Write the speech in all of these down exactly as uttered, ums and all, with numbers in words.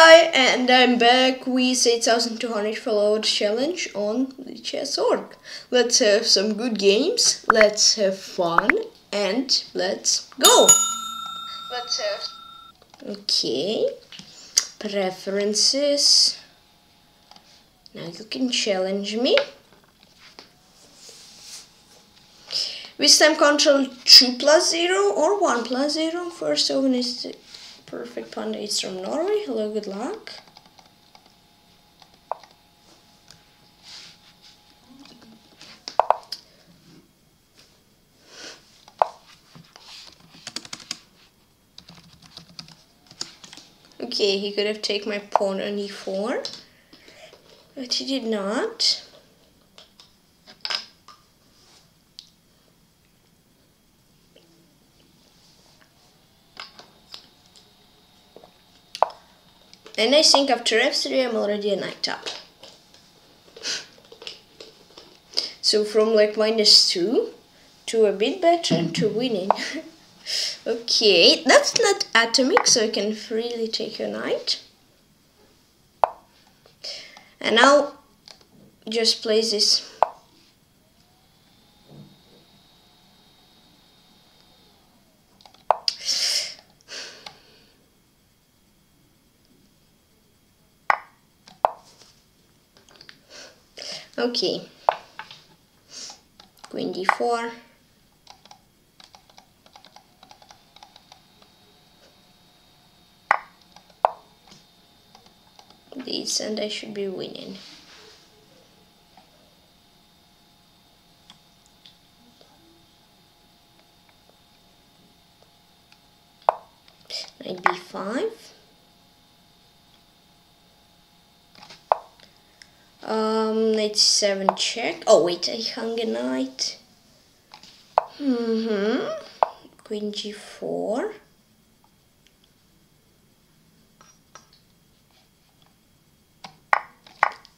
Hi, and I'm back with eight thousand two hundred followers challenge on the chess dot org. Let's have some good games, let's have fun, and let's go! Let's have... Okay, preferences... Now you can challenge me. This time control two plus zero or one plus zero. First open is... The PurrfectPanda is from Norway. Hello, good luck. Okay, he could have taken my pawn on e four, but he did not. And I think after f three I'm already a knight up. So from like minus two to a bit better to winning. Okay, that's not atomic, so I can freely take your knight. And now just play this. Okay, queen d four. This, and I should be winning. Knight b five. Um, knight seven check. Oh wait, I hung a knight. Mm-hmm. Queen g four.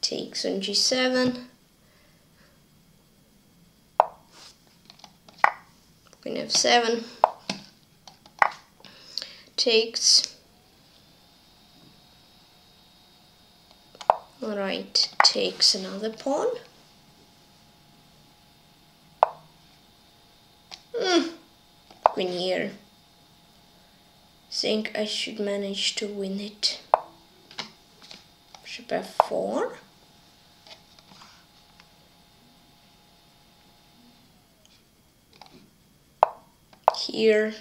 Takes on g seven. Queen f seven. Takes. Alright, takes another pawn. Mm. Queen here. Think I should manage to win it. Bishop f four. Here.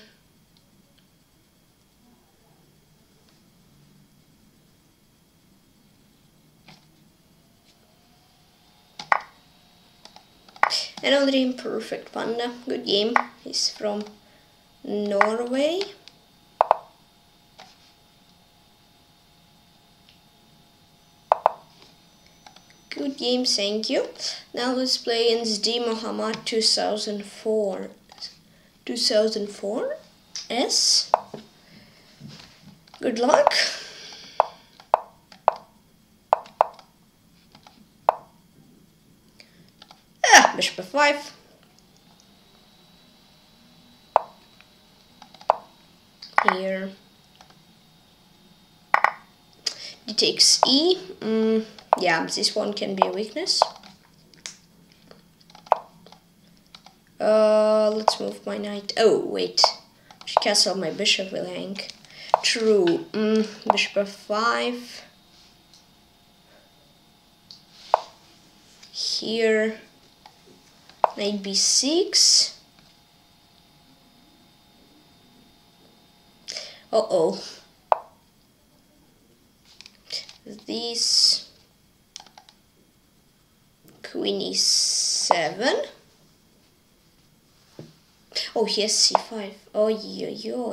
Another PurrfectPanda, good game, he's from Norway. Good game, thank you. Now let's play against D Mohamad two thousand four S. Good luck. Bishop f five, here, d takes e, mm, yeah, this one can be a weakness. Uh, let's move my knight, oh wait, she castle my bishop will hang, true, mm, bishop f five, here. Knight b six. Uh oh. This queen e seven. Oh, he has c five. Oh, yo yo.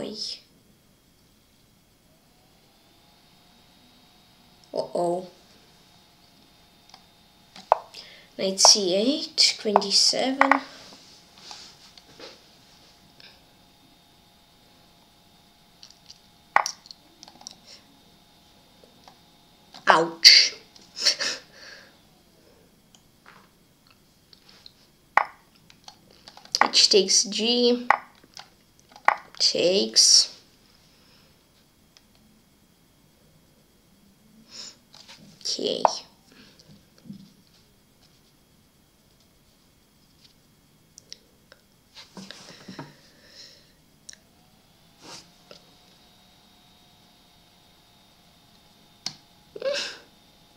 Uh oh. Knight c eight, queen d seven. Ouch. H takes g, takes Okay.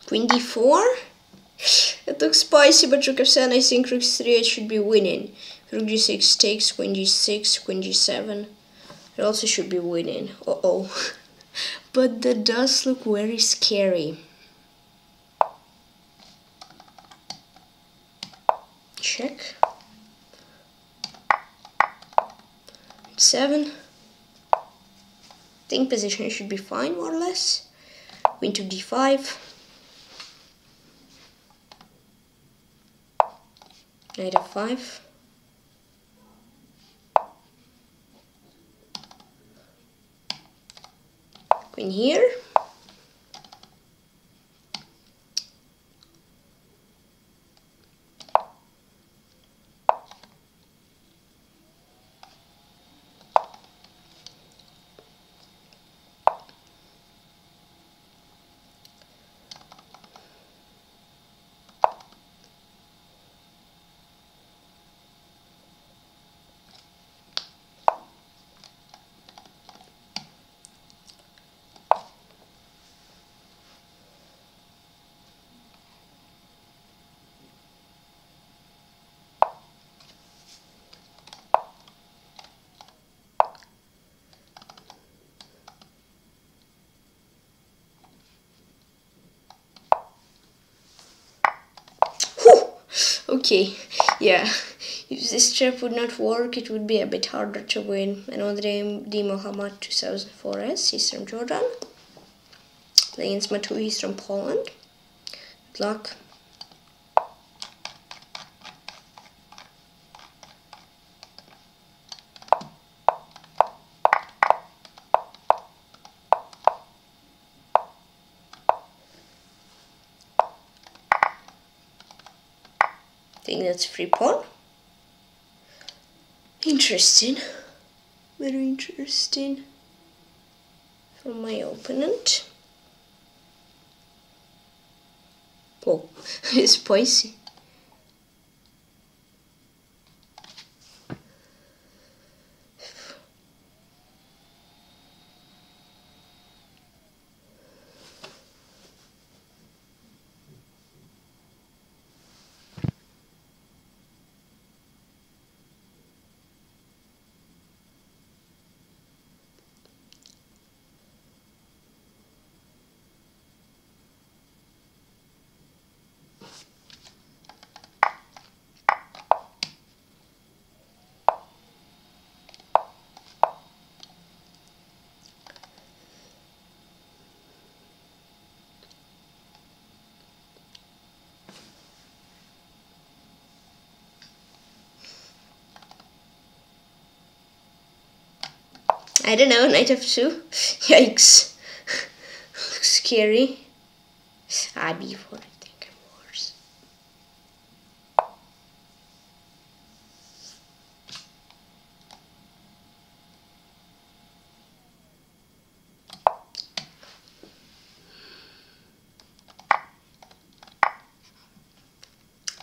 Queen d four? It looks spicy, but rook f seven, I think rook c three, I should be winning. Rook g six takes, queen g six, queen g seven. It also should be winning. Uh-oh. But that does look very scary. Check. seven. Think position should be fine, more or less. Queen to d five. Knight f five. Queen here. Okay, yeah, if this trap would not work, it would be a bit harder to win. Another game, D mohamad two thousand four s, he's from Jordan. Playing Matuj, he's from Poland. Good luck. That's free pawn. Interesting. Very interesting from my opponent. Oh, it's spicy. I don't know, knight f two. Yikes. Looks scary. Ah, b four, I think I'm worse.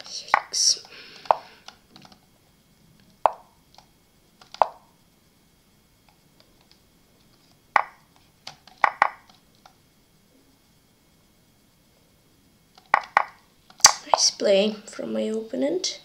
Yikes. Play from my opponent.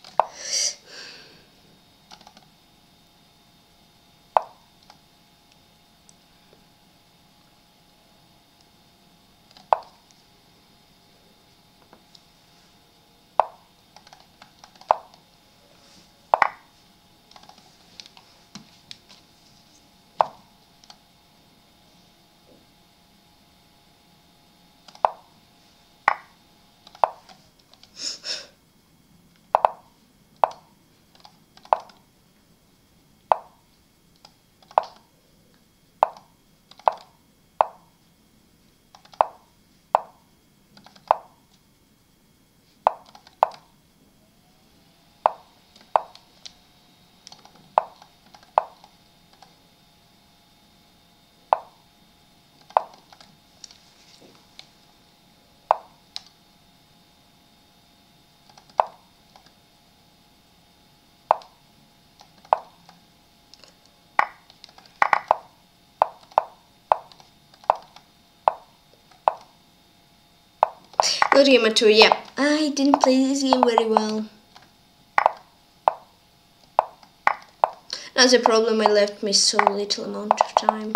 Good game, Matuj, yeah. I didn't play this game very well. That's a problem, I left me so little amount of time.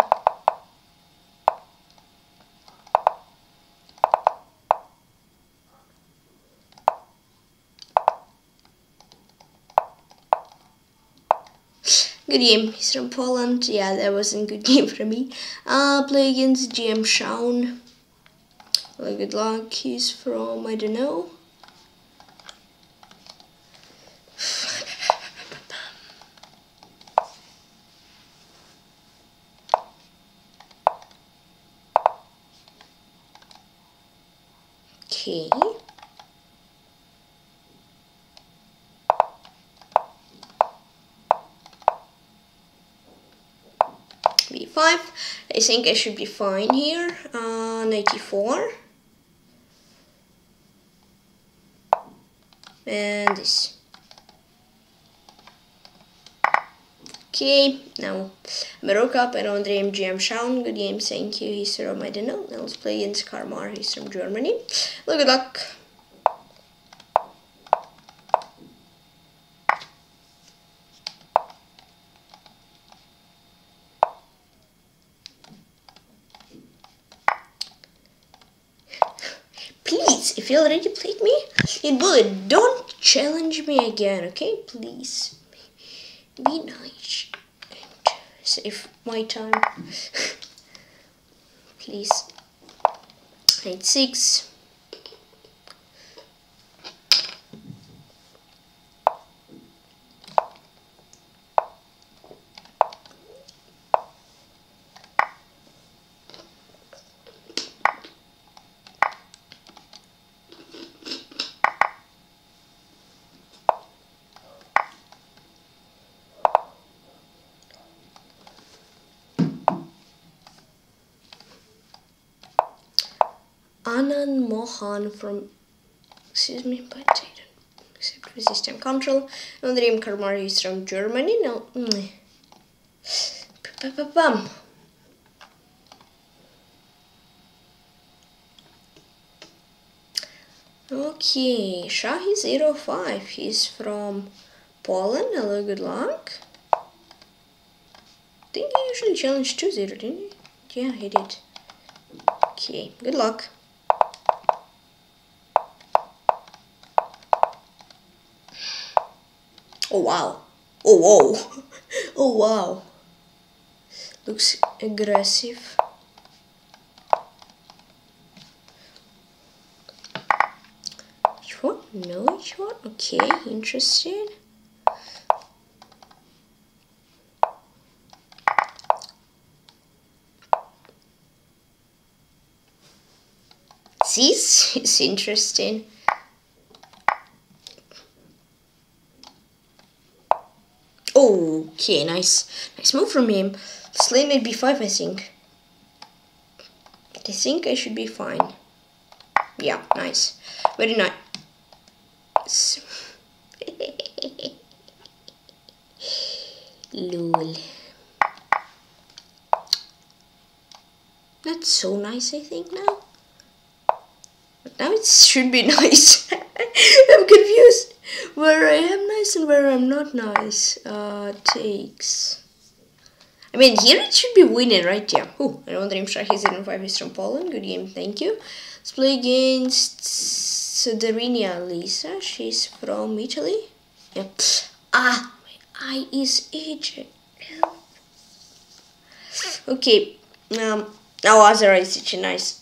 Good game, he's from Poland. Yeah, that wasn't good game for me. Uh, play against G M SHAUN. Well, good luck, he's from, I don't know. Okay. B five. I think I should be fine here. Uh, ninety-four. And this. Okay, now I'm a rook up. I don't dream G M SHAUN. Good game, thank you. He's from, I don't know. Now let's play against Karrmarr. He's from Germany. Well, good luck. If you already played me in bullet, don't challenge me again, okay? Please be nice and save my time. Please. eight six. Mohan from, excuse me, but I don't accept resistance control. And Dream Karrmarr is from Germany. No, mm. P -p -p okay, Szachy zero five. He's from Poland. Hello, good luck. I think he usually challenged two zero, didn't he? Yeah, he did. Okay, good luck. Oh wow, oh wow, oh wow, looks aggressive. Which one? No, which one? Okay, interesting. This is interesting. Okay, nice. Nice move from him. Slain at B five, I think. I think I should be fine. Yeah, nice. Very nice. Lol. That's so nice, I think, now. But now it should be nice. I'm confused. Where I am nice and where I'm not nice. Uh, takes. I mean, here it should be winning, right? Yeah. Oh, I don't dream Szachy zero five is from Poland. Good game, thank you. Let's play against SoderiniAliza. She's from Italy. Yeah. Ah, my eye is itching. Okay. Um. Now other eye is itching. Nice.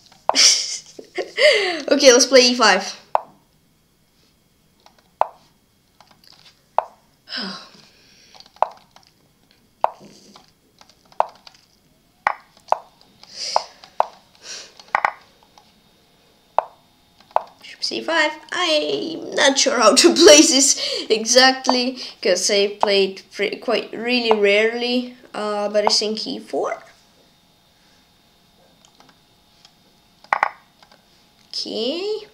Okay, let's play E five. C five. I'm not sure how to play this exactly because I played quite really rarely, uh, but I think E four. Okay,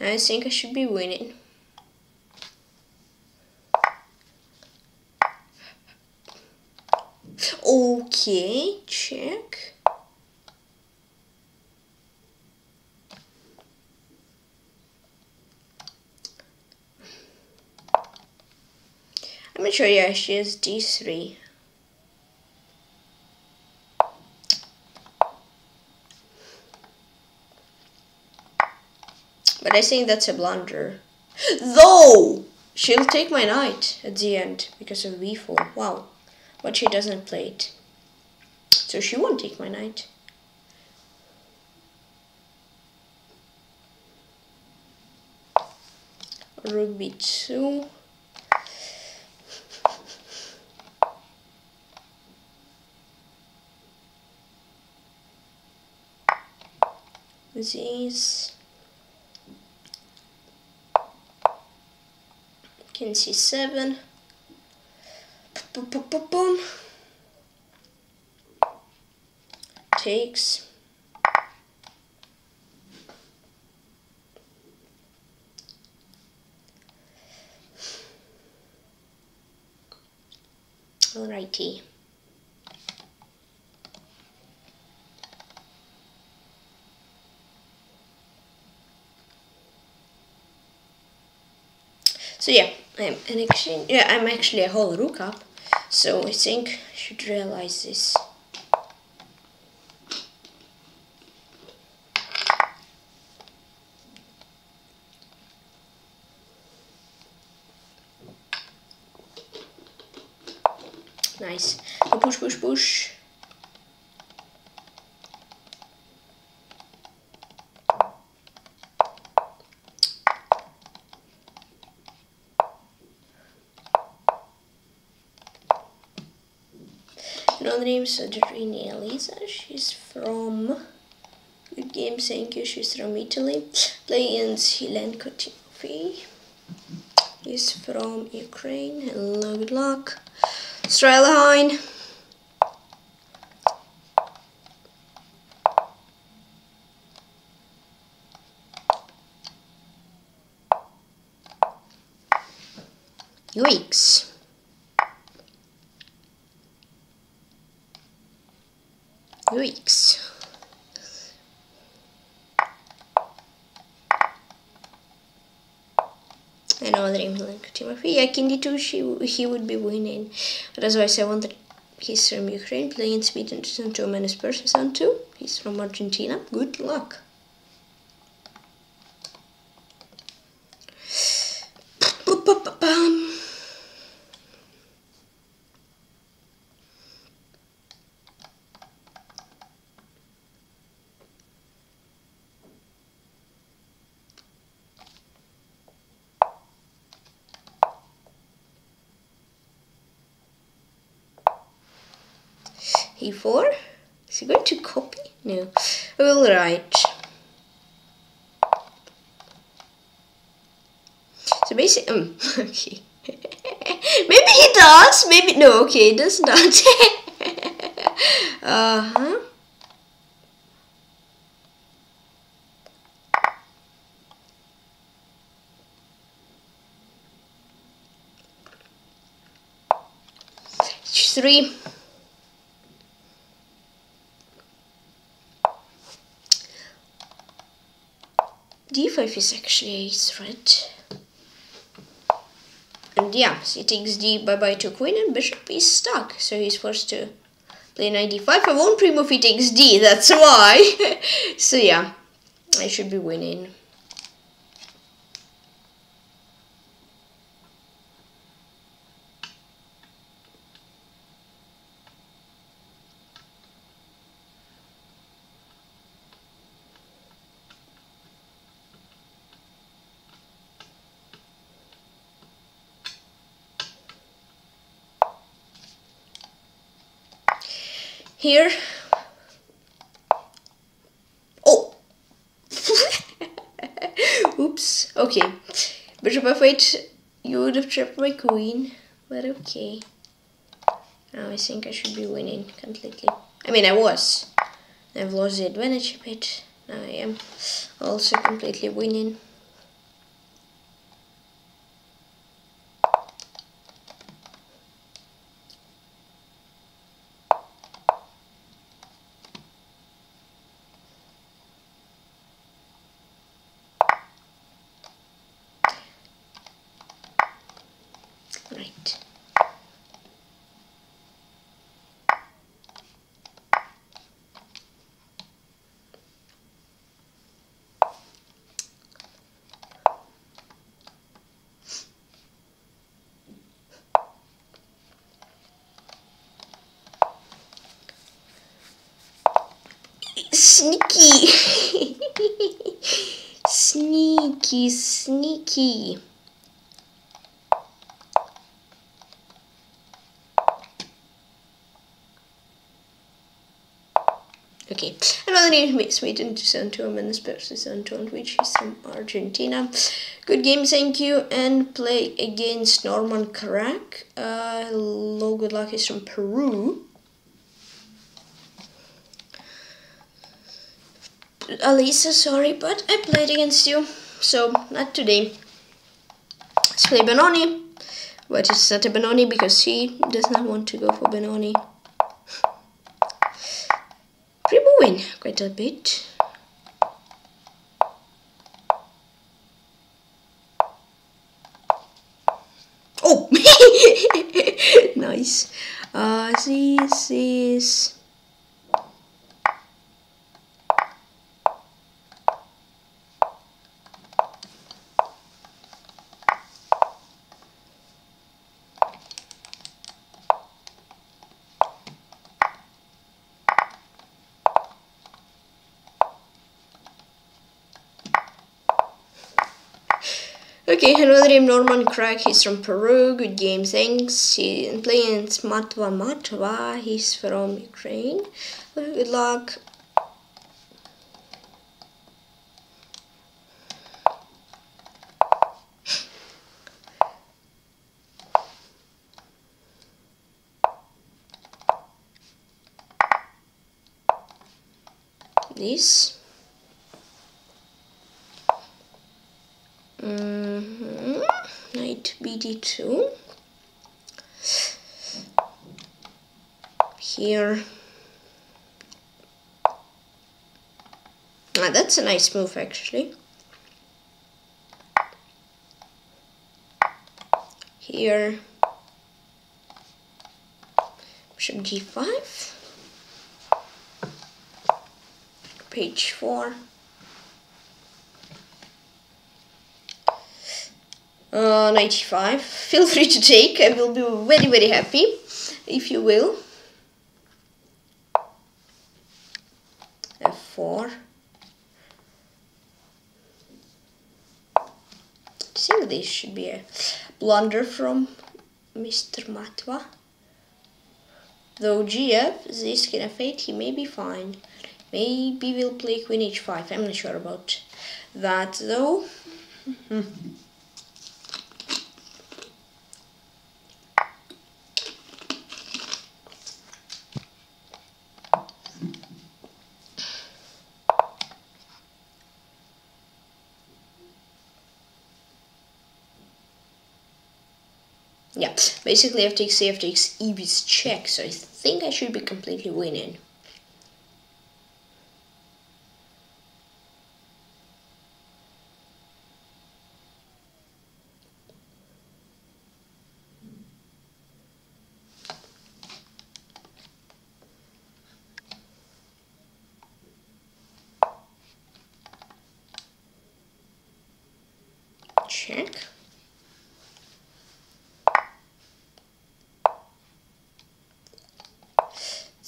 I think I should be winning. Okay, check. I'm not sure, yeah, she is d three. But I think that's a blunder. Though! She'll take my knight at the end because of b four. Wow. But she doesn't play it. So she won't take my knight. Rook b two. These. Can see seven. Boom, boom, boom, boom. Takes. Alrighty. So yeah, I'm an exchange. Yeah, I'm actually a whole rook up. So I think I should realize this. Nice. Now push, push, push. Name SoderiniAliza. She's from good game, thank you. She's from Italy. Play in KhilenkoTymofii. She's from Ukraine. Hello, good luck. Strelahine. Yikes. Yikes. I know that I'm KhilenkoTymofii. I can do she he would be winning. But as I said, one that he's from Ukraine, playing Smitten twenty oh two, Manusburst twenty oh two. He's from Argentina. Good luck. e four? Is he going to copy? No. Alright. So basically, um, okay. Maybe he does, maybe, no, okay, he does not. uh-huh. H three. d five is actually a threat. And yeah, he takes d bye bye to queen and bishop is stuck. So he's forced to play knight d five. I won't pre-move, he takes d, that's why. So yeah, I should be winning. Here. Oh. Oops. Okay. Bishop f eight. You would have trapped my queen, but okay. Now I think I should be winning completely. I mean, I was. I've lost the advantage a bit. Now I am also completely winning. Sneaky. Sneaky, sneaky. Okay, another name is Smitten two thousand two, Manusburst two thousand two, which is from Argentina. Good game, thank you, and play against Norman Crack. Uh, hello, good luck is from Peru. Aliza, sorry, but I played against you, so not today. Let's play Benoni, but it's not a Benoni because he does not want to go for Benoni. Removing quite a bit. Oh, nice. Uh, this is okay, another name Norman Crack, he's from Peru, good game, thanks. He's playing matvamatva, he's from Ukraine. Good luck. This. B D two here. Ah, that's a nice move actually. Here, bishop G five, page four. Uh, ninety-five. Feel free to take. I will be very, very happy if you will. F four. I think this should be a blunder from Mister Matva. Though G F, this can affect, he may be fine. Maybe we'll play Queen H five. I'm not sure about that though. Yeah, basically f takes c, f takes e is check, so I think I should be completely winning. Check.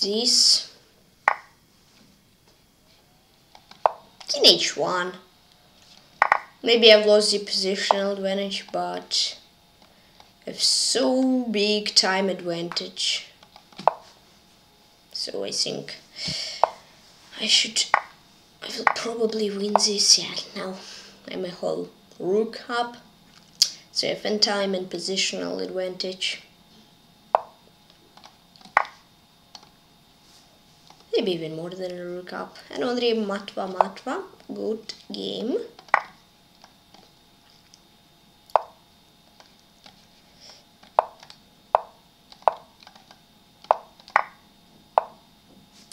This king h one. Maybe I've lost the positional advantage, but I have so big time advantage. So I think I should. I will probably win this. Yeah, now I'm a whole rook up. So I have in time and positional advantage. Maybe even more than a rook up. And only matva matva. Good game.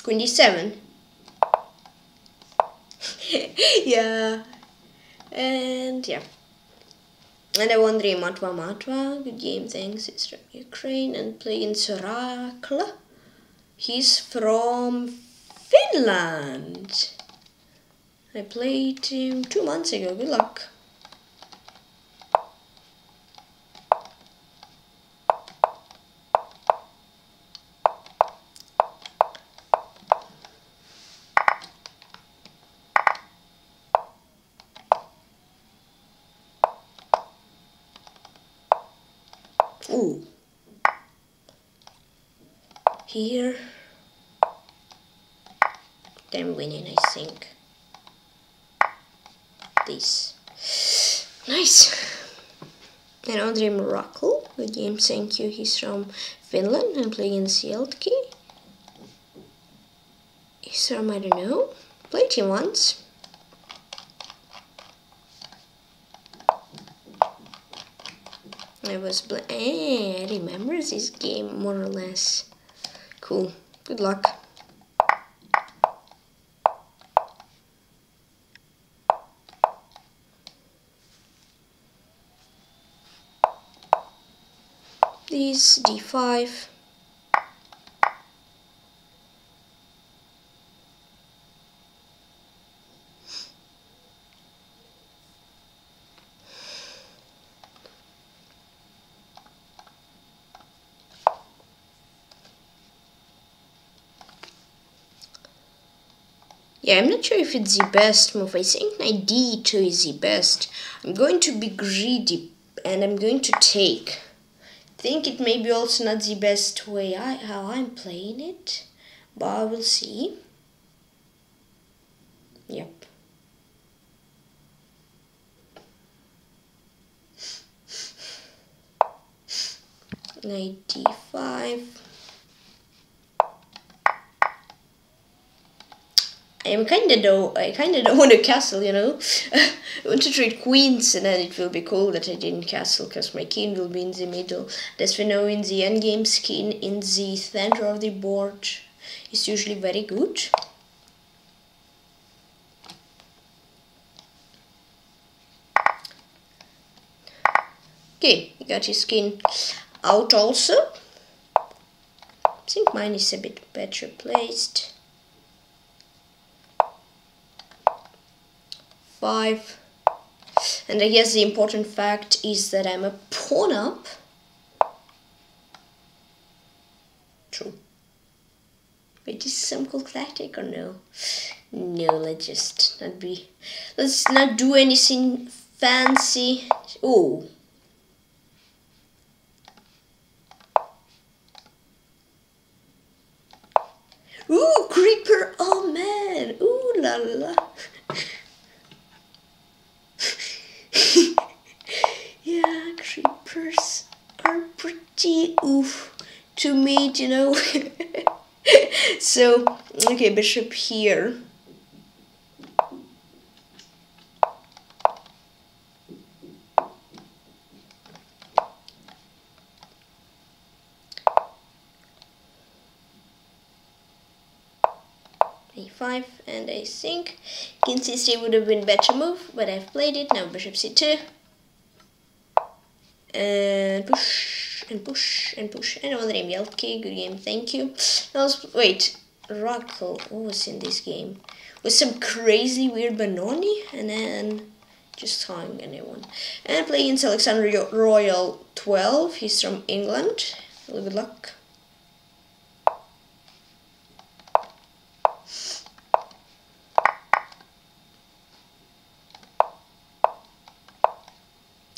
Queen d seven. Yeah. And yeah. And I won three matva matva. Good game, thanks. It's from Ukraine and playing Raquel. He's from Finland. I played him two months ago. Good luck. Ooh. Here. I'm winning, I think. This. Nice! Another Raquel. Good game, thank you. He's from Finland and playing in Yeltcki. He's from, I don't know. Played him once. I was playing. Eh, I remember this game more or less. Cool. Good luck. This d five. Yeah, I'm not sure if it's the best move. I think knight d two is the best. I'm going to be greedy and I'm going to take. I think it may be also not the best way I, how I'm playing it, but I will see. Yep. Knight d five. I'm kinda though I kinda don't want to castle, you know. I want to trade queens, and then it will be cool that I didn't castle because my king will be in the middle. As we know, in the endgame, skin in the center of the board is usually very good. Okay, he got his skin out also. I think mine is a bit better placed. Five. And I guess the important fact is that I'm a pawn up. True. Wait, is some cool tactic or no? No, let's just not be. Let's not do anything fancy. Oh. Ooh, Creeper! Oh man! Ooh la la. Yeah, creepers are pretty oof to me, you know. So, okay, bishop here. a five, and I think king c three would have been better move, but I've played it. Now bishop c two, and push and push and push. And another name, Yeltcki. Good game, thank you. Was, wait, Raquel, who was in this game? With some crazy weird Benoni, and then just hung anyone. And playing AlexanderRoyle twelve. He's from England. Well, good luck.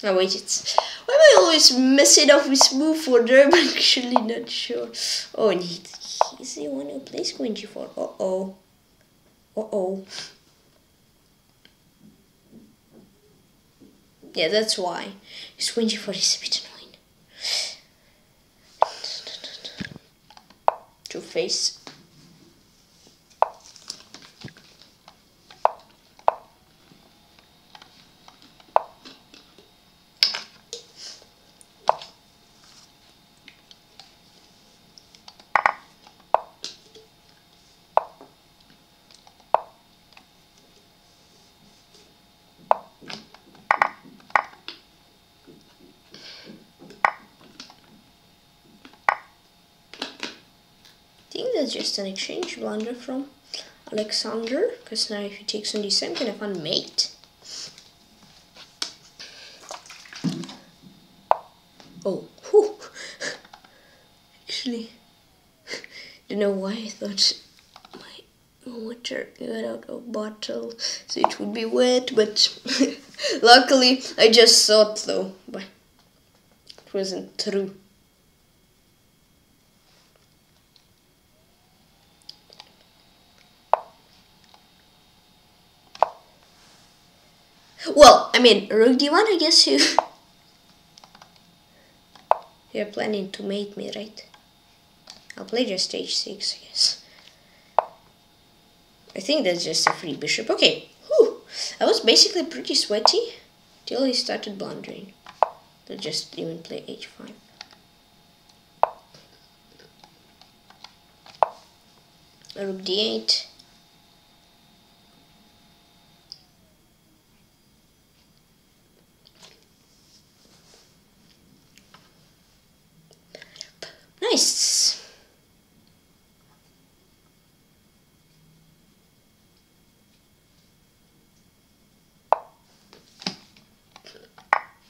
Oh wait, it's... Why am I always messing up with move order? I'm actually not sure. Oh, and he, he's the one who plays queen g four. Uh-oh. Uh-oh. Yeah, that's why. His queen g four is a bit annoying. Two-face. Just an exchange blunder from Alexander, because now if he takes on d seven, can have unmate. Oh, whew. Actually, don't know why I thought my water got out of bottle, so it would be wet, but luckily I just thought though, but it wasn't true. Well, I mean, Rook D one, I guess you... You're planning to mate me, right? I'll play just H six, I guess. I think that's just a free bishop. Okay, whew. I was basically pretty sweaty till he started blundering. To just even play H five. Rook D eight. Nice.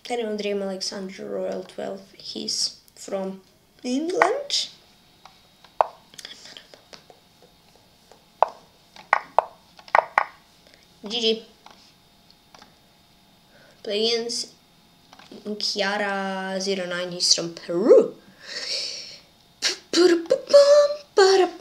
I don't dream Alexander Royle twelve. He's from England. G G. Play against Chiara zero nine. He's from Peru.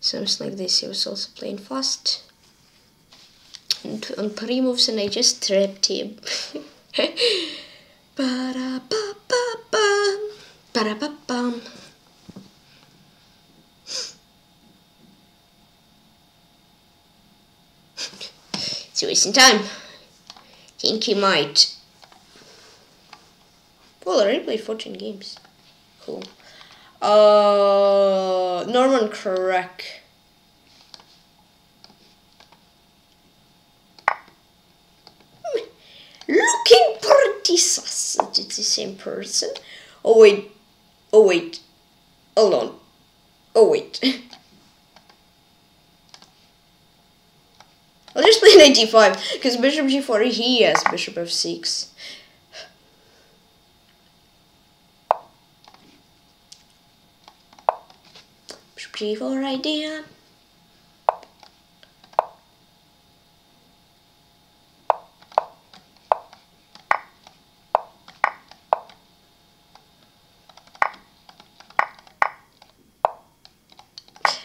sounds like this. He was also playing fast. And on three moves, and I just trapped him. Ba ba ba ba ba ba bam. It's wasting time. Think he might. Well, I already played fourteen games. Cool. Uh, Norman Crack. Looking pretty sus. It's the same person. Oh wait, oh wait, hold on. Oh wait. I'll just play knight d five because bishop g four. He has bishop f six. Bishop g four idea.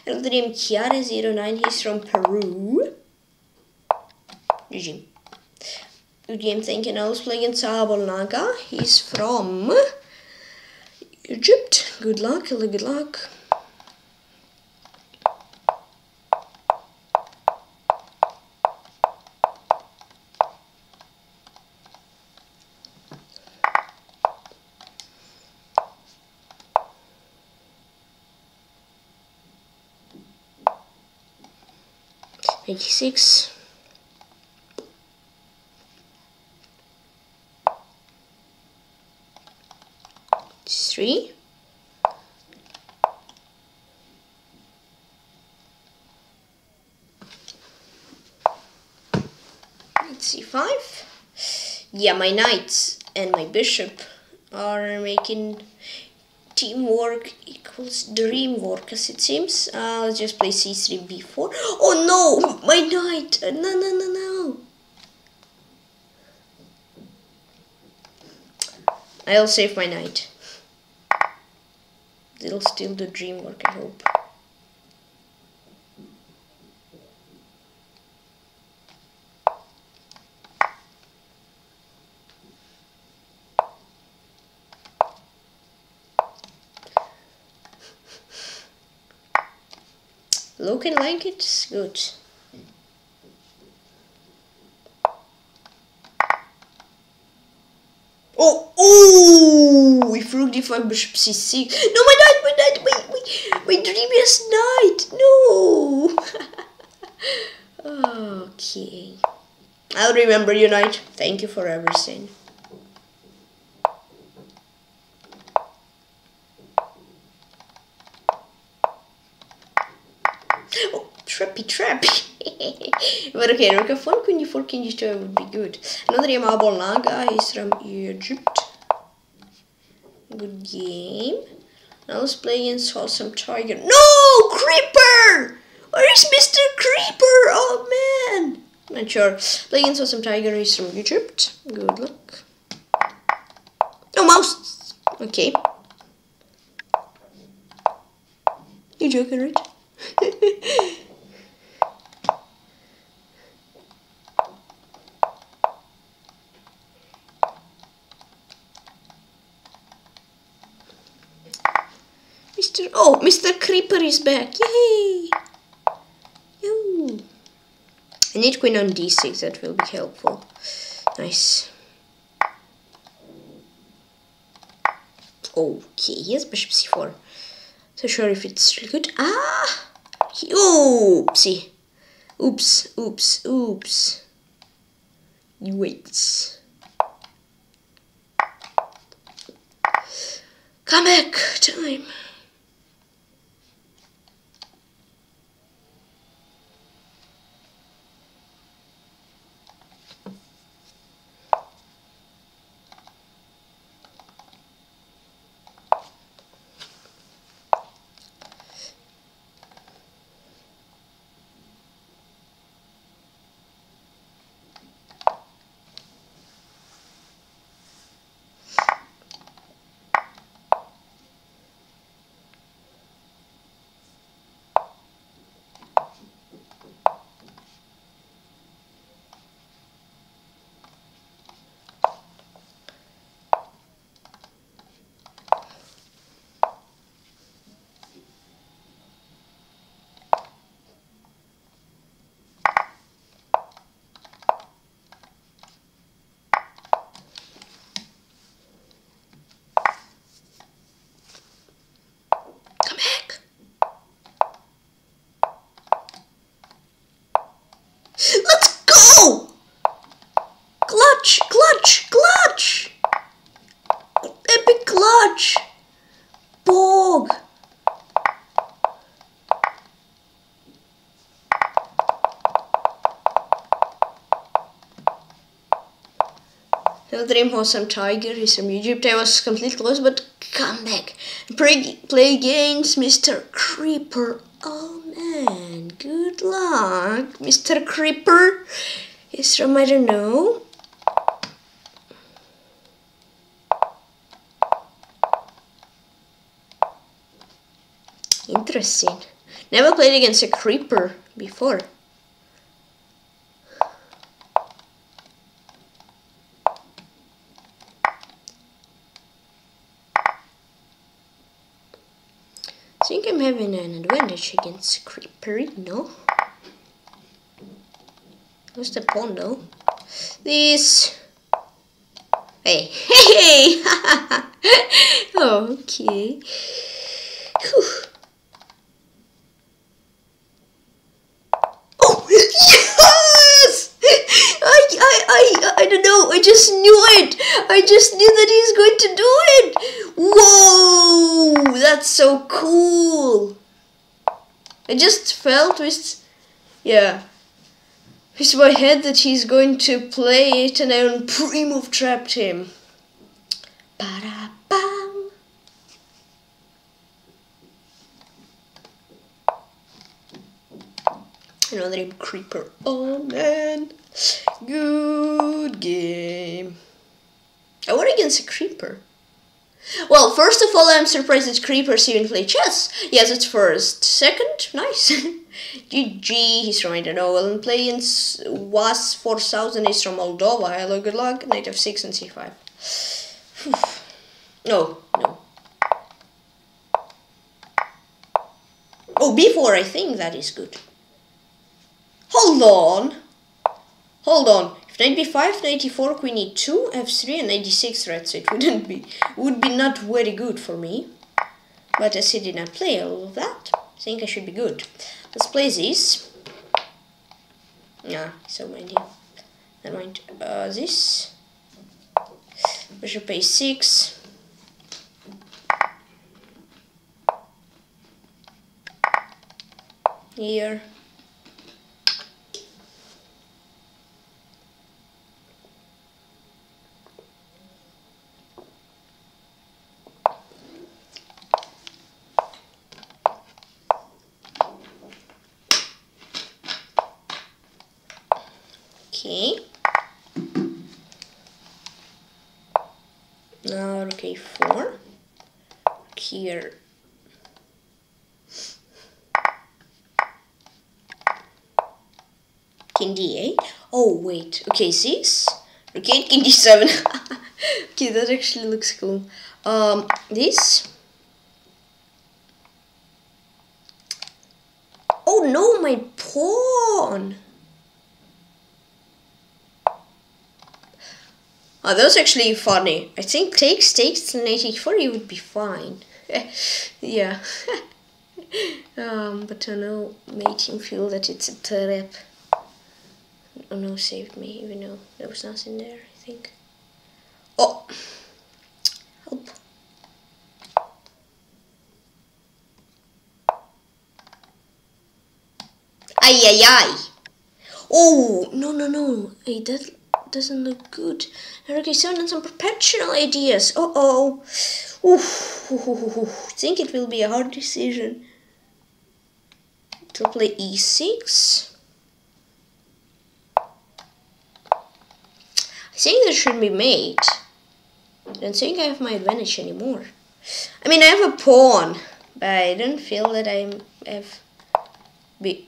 The name Chiara zero nine, he's from Peru. G G. Good game, thinking I was playing Aboalnaga. He's from Egypt. Good luck, good luck. eighty-six. Three. Let's see, five. Yeah, my knights and my bishop are making teamwork equals dream work, as it seems. Uh, let's just play c three, b four. Oh no! My knight! No, no, no, no! I'll save my knight. It'll still do dream work, I hope. Looking like it's good. Oh, oh! If rook d five, bishop c six. No, my knight, my knight, my, my, my dreamiest knight. No. Okay. I'll remember you, knight. Thank you for everything. Oh, trappy trap. But okay, rook f one, queen e four, king e two would be good. Another game, Aboalnaga, he's from Egypt. Good game. Now let's play against Hossam Tiger. No! Creeper! Where is Mister Creeper? Oh man! Not sure. Play against Hossam Tiger, he's from Egypt. Good luck. No mouse! Okay. You joking, right? Mister Oh, Mister Creeper is back. Yay! Yo. I need queen on d six, that will be helpful. Nice. Okay, yes, bishop c four. So sure if it's really good. Ah! Oopsie. Oops, oops, oops. Wait. Come back time. Dream Hossam Tiger, he's from Egypt. I was completely lost, but come back. Play, play against Mister Creeper. Oh man, good luck, Mister Creeper. He's from I don't know. Interesting. Never played against a Creeper before. Having an advantage against Creeper, no? What's the pawn though? This. Hey, hey, hey! Okay. Whew. Oh, yes! I, I, I, I don't know. I just knew it. I just knew that he's going to do it. Whoa! That's so cool. I just felt with, yeah, with my head that he's going to play it, and I pre-move trapped him. Ba-da-bam. Another Creeper. Oh man, good game. I won against a Creeper. Well, first of all, I'm surprised that Creepers even play chess. Yes, it's first. Second, nice. G G, he's from, I don't know, well, I'm playing Was four thousand, he's from Moldova. Hello, good luck. Knight f six and c five. No, no. Oh, b four, I think that is good. Hold on. Hold on. Knight b five, knight e four, queen e two, f three, and knight d six threat, so it wouldn't be, would be not very good for me. But as he did not play all of that, I think I should be good. Let's play this. Nah, so many. Never mind. Uh, this. Bishop a six. here. Okay. Now rook a four. Here. King d eight. Oh wait. Okay, six. Rook eight. King d seven. Okay, that actually looks cool. Um, this. Oh no, my pawn. Oh, that was actually funny. I think takes takes knight h four, you would be fine. Yeah. um, but I know mating feel that it's a trap. Oh no, saved me, even though there was nothing there, I think. Oh! Help. Ay, ay, ay! Oh! No, no, no! Hey, that doesn't look good. Rook a seven and some perpetual ideas. Uh oh. Oof. I think it will be a hard decision to play e six. I think that should be mate. I don't think I have my advantage anymore. I mean, I have a pawn, but I don't feel that I have big,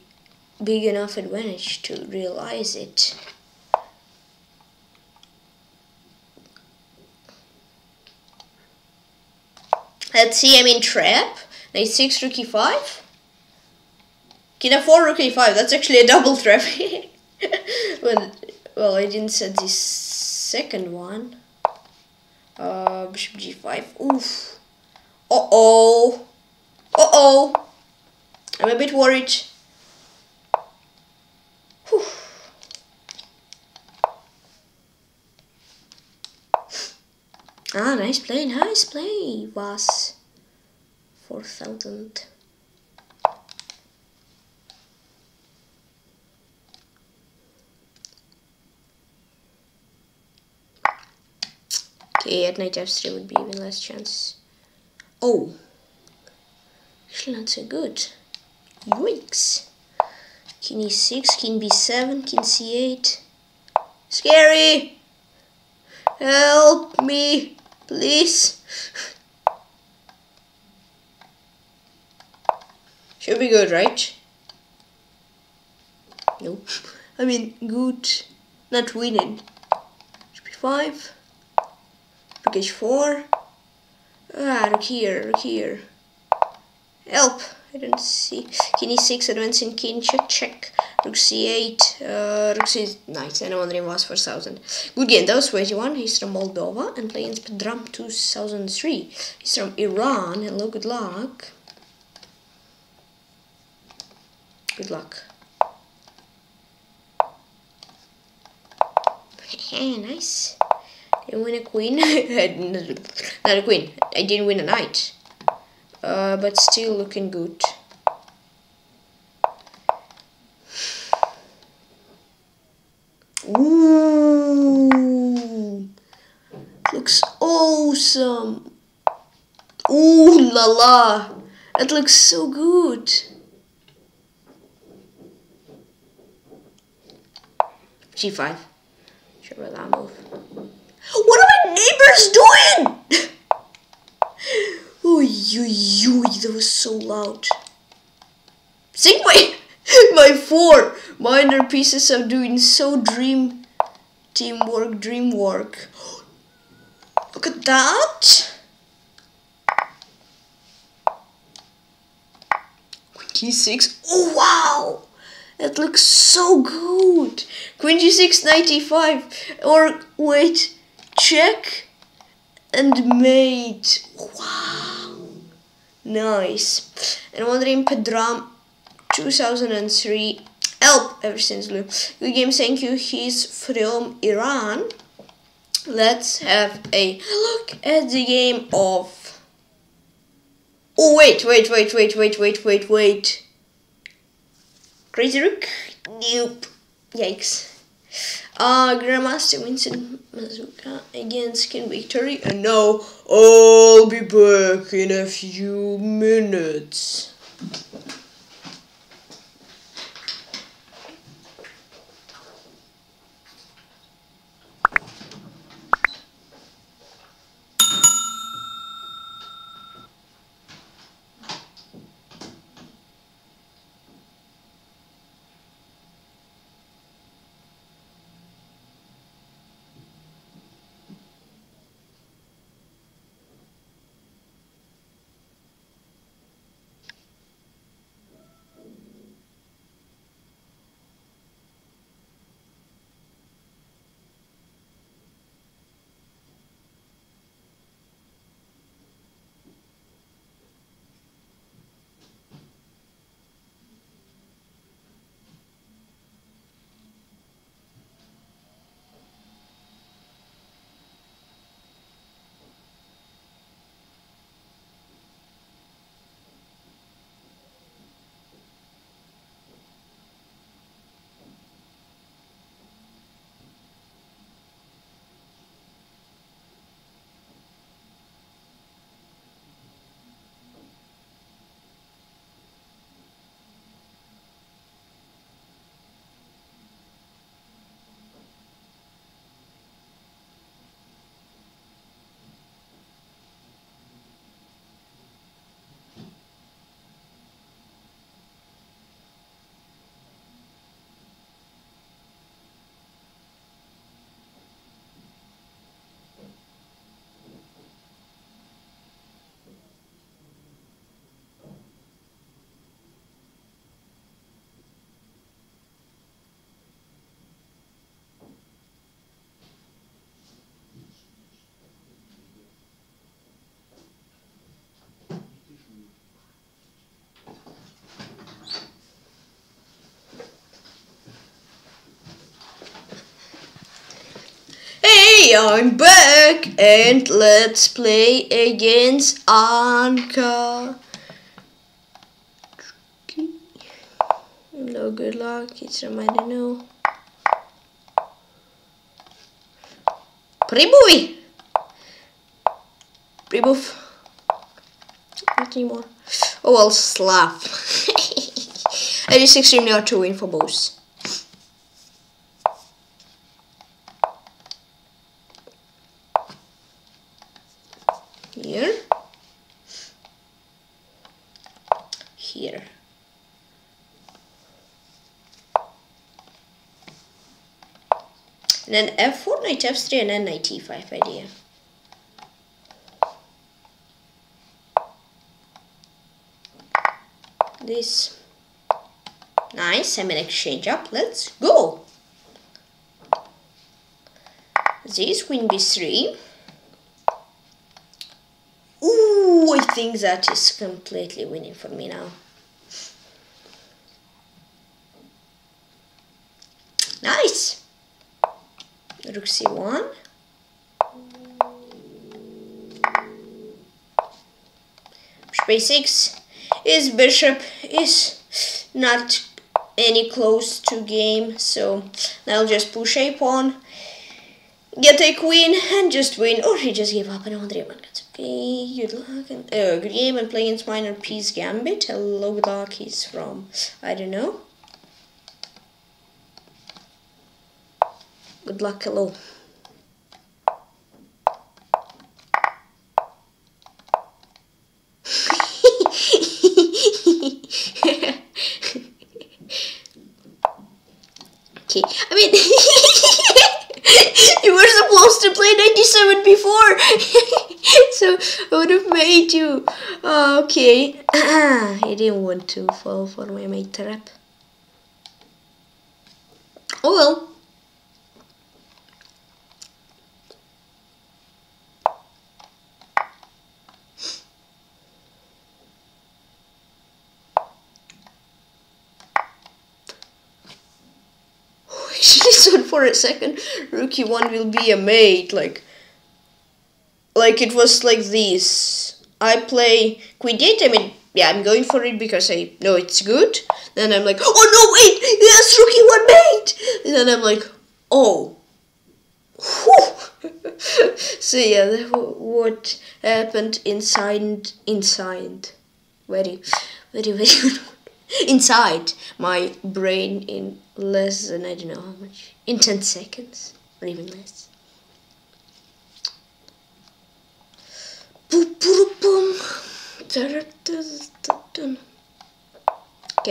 big enough advantage to realize it. Let's see, I'm in trap. Knight six, rook e five. King f four, rook e five. That's actually a double trap. well, well, I didn't set this second one. Uh, bishop g five. Oof. Uh oh. Uh oh. I'm a bit worried. Whew. Ah, nice play, nice play. Was four thousand. Okay, at knight f three would be even less chance. Oh, actually not so good. Yikes. King e six, king b seven, king c eight. Scary. Help me. Please. Should be good, right? Nope. I mean, good. Not winning. Should be five. Rook h four. Ah, rook here, rook here. Help! I don't see. King e six, advancing king. Check, check. Rook c eight. Uh, rook c eight. Nice. I know wondering was four thousand. Good game. That was twenty-one. He's from Moldova and playing Pedram two thousand three. He's from Iran. Hello. Good luck. Good luck. Nice. Didn't win a queen. Not a queen. I didn't win a knight. Uh, but still looking good. Ooh, looks awesome. Ooh la la, that looks so good. G five. Sure about that move. What are my neighbors doing? Ooh, you, you, that was so loud. Think my, my four minor pieces are doing so dream teamwork, dream work. Look at that. Queen g six. Oh wow, that looks so good. Queen g six, knight e five, or wait, check and mate. Wow. Nice. And wondering Pedram two thousand three. Help, everything's blue. Good game, thank you. He's from Iran. Let's have a look at the game of. Oh wait, wait, wait, wait, wait, wait, wait, wait. Crazy Rook? Nope. Yikes. Uh, Grandmaster Winston Mazuka against King Victory. And now, I'll be back in a few minutes. I'm back and let's play against Ankatsuki. Hello, good luck. It's reminding you. Прибуй! Прибув. Not anymore. Oh well, Slav. It is extremely hard to win for both. Here, here, and then f four, knight f three, and then knight e five idea. This nice. I'm an exchange up. Let's go. This queen b three. Ooh, I think that is completely winning for me now. Nice! Rook c one. Bishop a six. His bishop is not any close to game, so I'll just push a pawn, get a queen, and just win, or he just gave up and one three one. Okay, good luck and uh, good game and play against minorpiecegambit. Hello, good luck. He's from I don't know. Good luck, hello. Okay, I mean you were supposed to play ninety-seven before. So I would have made you. Oh, okay. I didn't want to fall for my mate trap. Oh well. She thought for a second Rookie one will be a mate, like. Like it was like this. I play queen d eight, I mean yeah, I'm going for it because I know it's good. Then I'm like, oh no, wait, yes, rookie one mate. And then I'm like, oh. So yeah, what happened inside, inside, very, very, very, inside my brain in less than, I don't know how much, in ten seconds, or even less. Okay,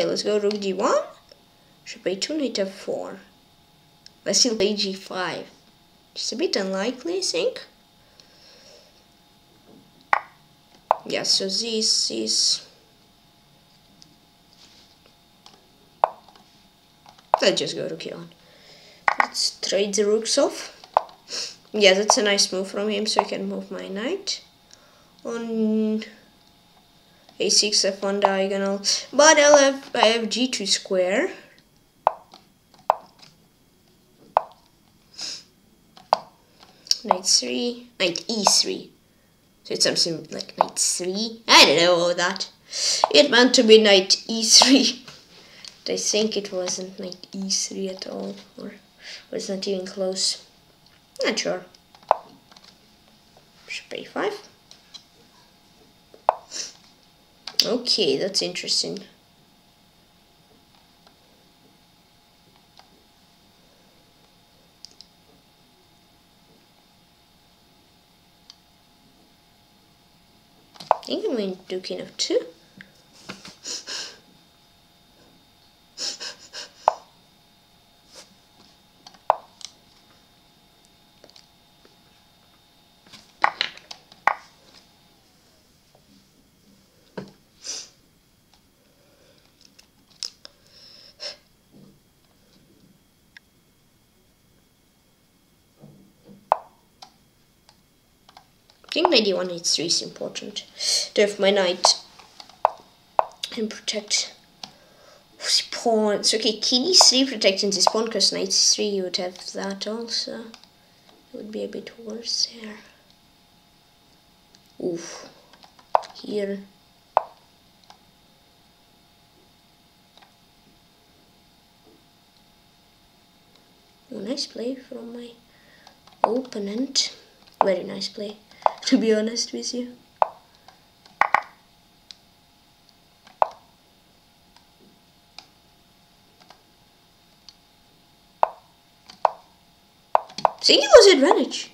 let's go rook d one, should play two, knight f four, let's still play g five. It's a bit unlikely, I think. Yeah, so this is... Let's just go rook on. Let's trade the rooks off. Yeah, that's a nice move from him, so I can move my knight on a six, f one diagonal. But I'll have, I have g two square. Knight three, knight e three, so it's something like knight three, I don't know all that, it meant to be knight e three, but I think it wasn't knight e three at all, or was not even close, not sure. Should play five, okay, that's interesting. I think I'm going to do king of two. King knight d one, knight three is important to have my knight and protect the pawn. So okay, king e three protecting this pawn, because knight three you would have that also. It would be a bit worse there. Oof. Here. Oh, nice play from my opponent. Very nice play, to be honest with you. See, he was advantage.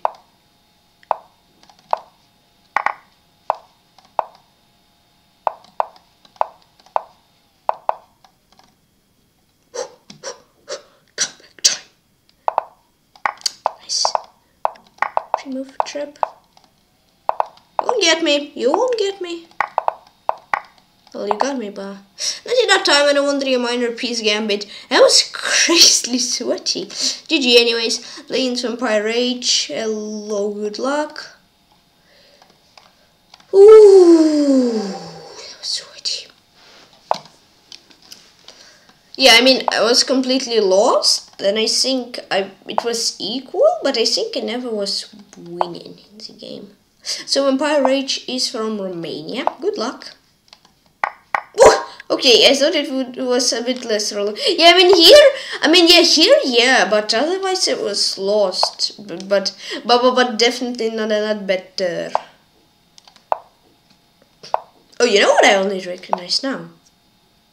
Come back time. Nice. Remove trap. Get me, you won't get me. Well, you got me, but not in that time. I don't want the minor piece gambit. That was crazily sweaty. G G, anyways. Lane's vampirerage. Hello, good luck. Ooh, that was sweaty. Yeah, I mean, I was completely lost, and I think I it was equal, but I think I never was winning in the game. So vampirerage is from Romania. Good luck. Ooh, okay, I thought it would, was a bit less roller. Yeah, I mean here, I mean yeah, here, yeah, but otherwise it was lost. But but but, but definitely not not better. Oh, you know what I only recognize now?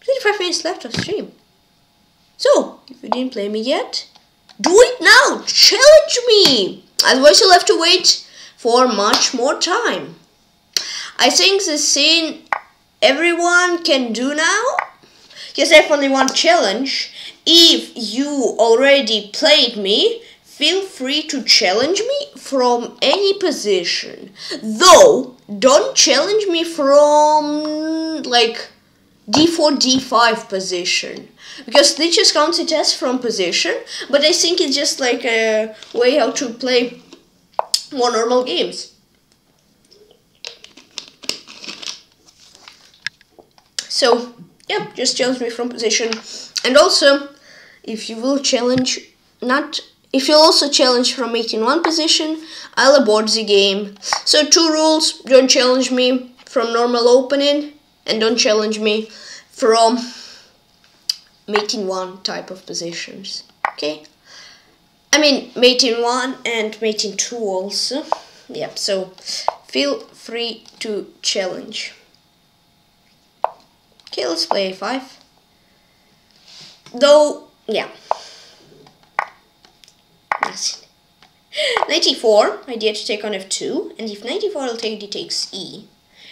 thirty-five minutes left of stream. So if you didn't play me yet, do it now. Challenge me. Otherwise you'll have to wait for much more time. I think the scene everyone can do now. Yes, I have only one challenge. If you already played me, feel free to challenge me from any position. Though, don't challenge me from like d four, d five position. Because this just counts it as from position. But I think it's just like a way how to play more normal games. So, yeah, just challenge me from position. And also, if you will challenge, not, if you'll also challenge from eight in one position, I'll abort the game. So, two rules, don't challenge me from normal opening, and don't challenge me from mate in one type of positions, okay? I mean mate in one and mate in two also, yep, so feel free to challenge. Okay, let's play a five, though, yeah, nice. Knight e four, I dare to take on f two, and if knight e four I'll take d takes e,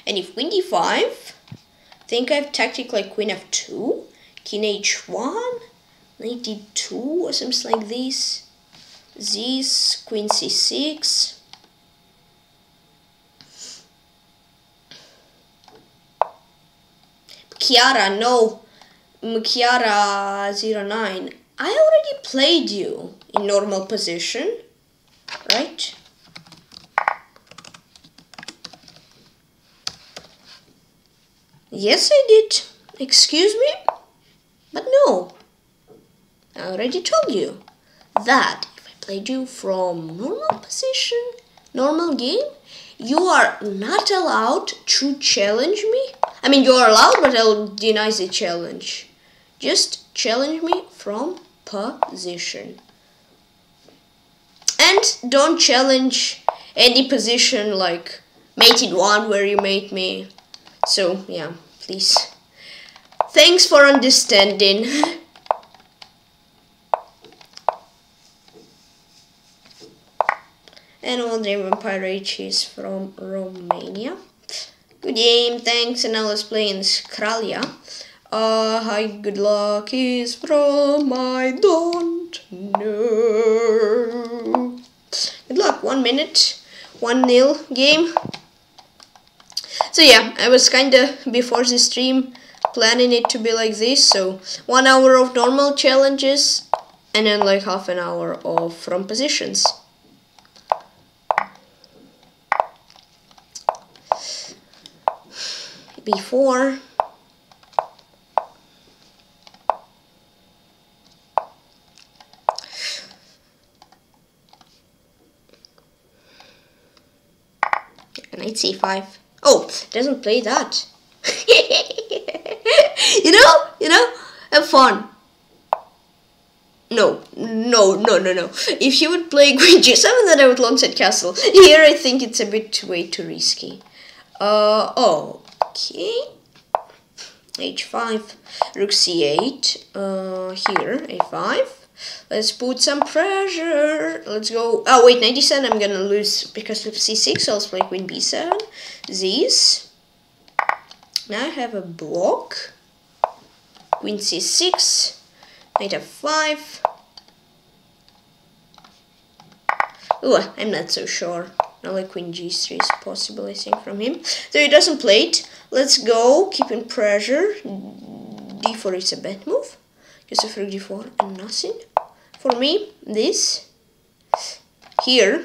and if queen d five, I think I have tactic like queen f two, king h one, knight d two or something like this, this, queen c six, Chiara, no, Chiara zero nine, I already played you in normal position, right? Yes, I did. Excuse me? But no, I already told you that if I played you from normal position, normal game, you are not allowed to challenge me. I mean, you are allowed, but I'll deny the challenge. Just challenge me from position. And don't challenge any position like mate in one where you mate me. So, yeah, please. Thanks for understanding. And all the vampirerage is from Romania. Good game, thanks, and now let's play in Kralia. Uh, hi, good luck is from I don't know. Good luck, one minute, one nil game. So yeah, I was kinda, before the stream, planning it to be like this, so one hour of normal challenges, and then like half an hour of from positions. b four, knight c five. Oh, doesn't play that. you know, you know, have fun. No, no, no, no, no. If you would play queen g seven, then I would launch that castle. Here, I think it's a bit way too risky. Uh oh. Okay, h five, rook c eight, uh, here, a five, let's put some pressure, let's go, oh wait, ninety-seven, I'm gonna lose because of c six, so let's play queen b seven, this, now I have a block, queen c six, knight f five, ooh, I'm not so sure. Now like queen g three is possible, I think, from him. So he doesn't play it. Let's go, keeping pressure. d four is a bad move. Just a rook d four and nothing. For me, this. Here.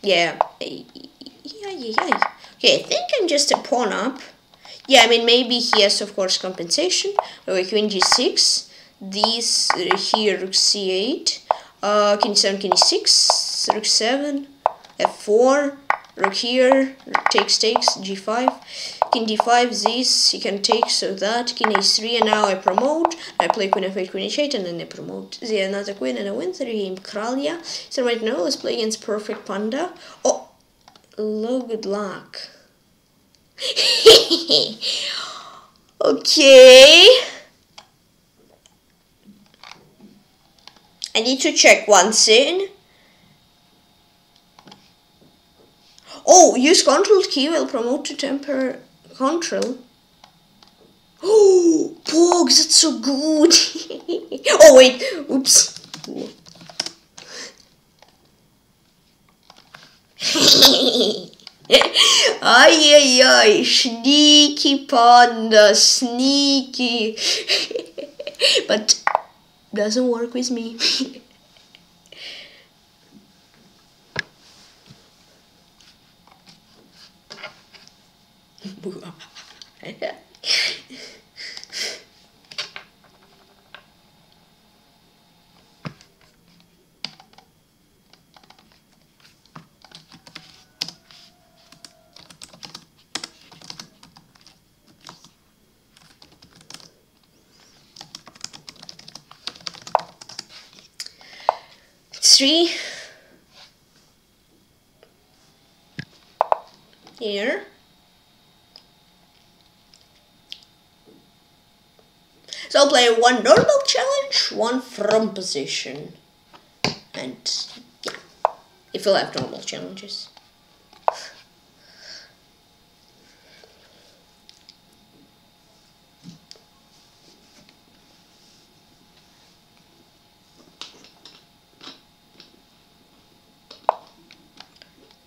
Yeah. Yeah, yeah, yeah. Okay, I think I'm just a pawn up. Yeah, I mean, maybe he has, of course, compensation. Okay, queen g six. This, uh, here, rook c eight. Uh, king seven, king e six. Rook seven. f four, rook here, takes, takes, g five, king d five, this, he can take, so that, king a three, and now I promote, I play queen f eight, queen h eight, and then I promote, the another queen, and I win, three game Kralia, so right now, let's play against PurrfectPanda, oh, hello, good luck, okay, I need to check one thing. Oh, use control key will promote to temper control. Oh, Pogs, that's so good. Oh, wait, oops. Ay, ay, ay, sneaky panda, sneaky. But doesn't work with me. three here. So I'll play one normal challenge, one from position, and yeah, if you'll have normal challenges.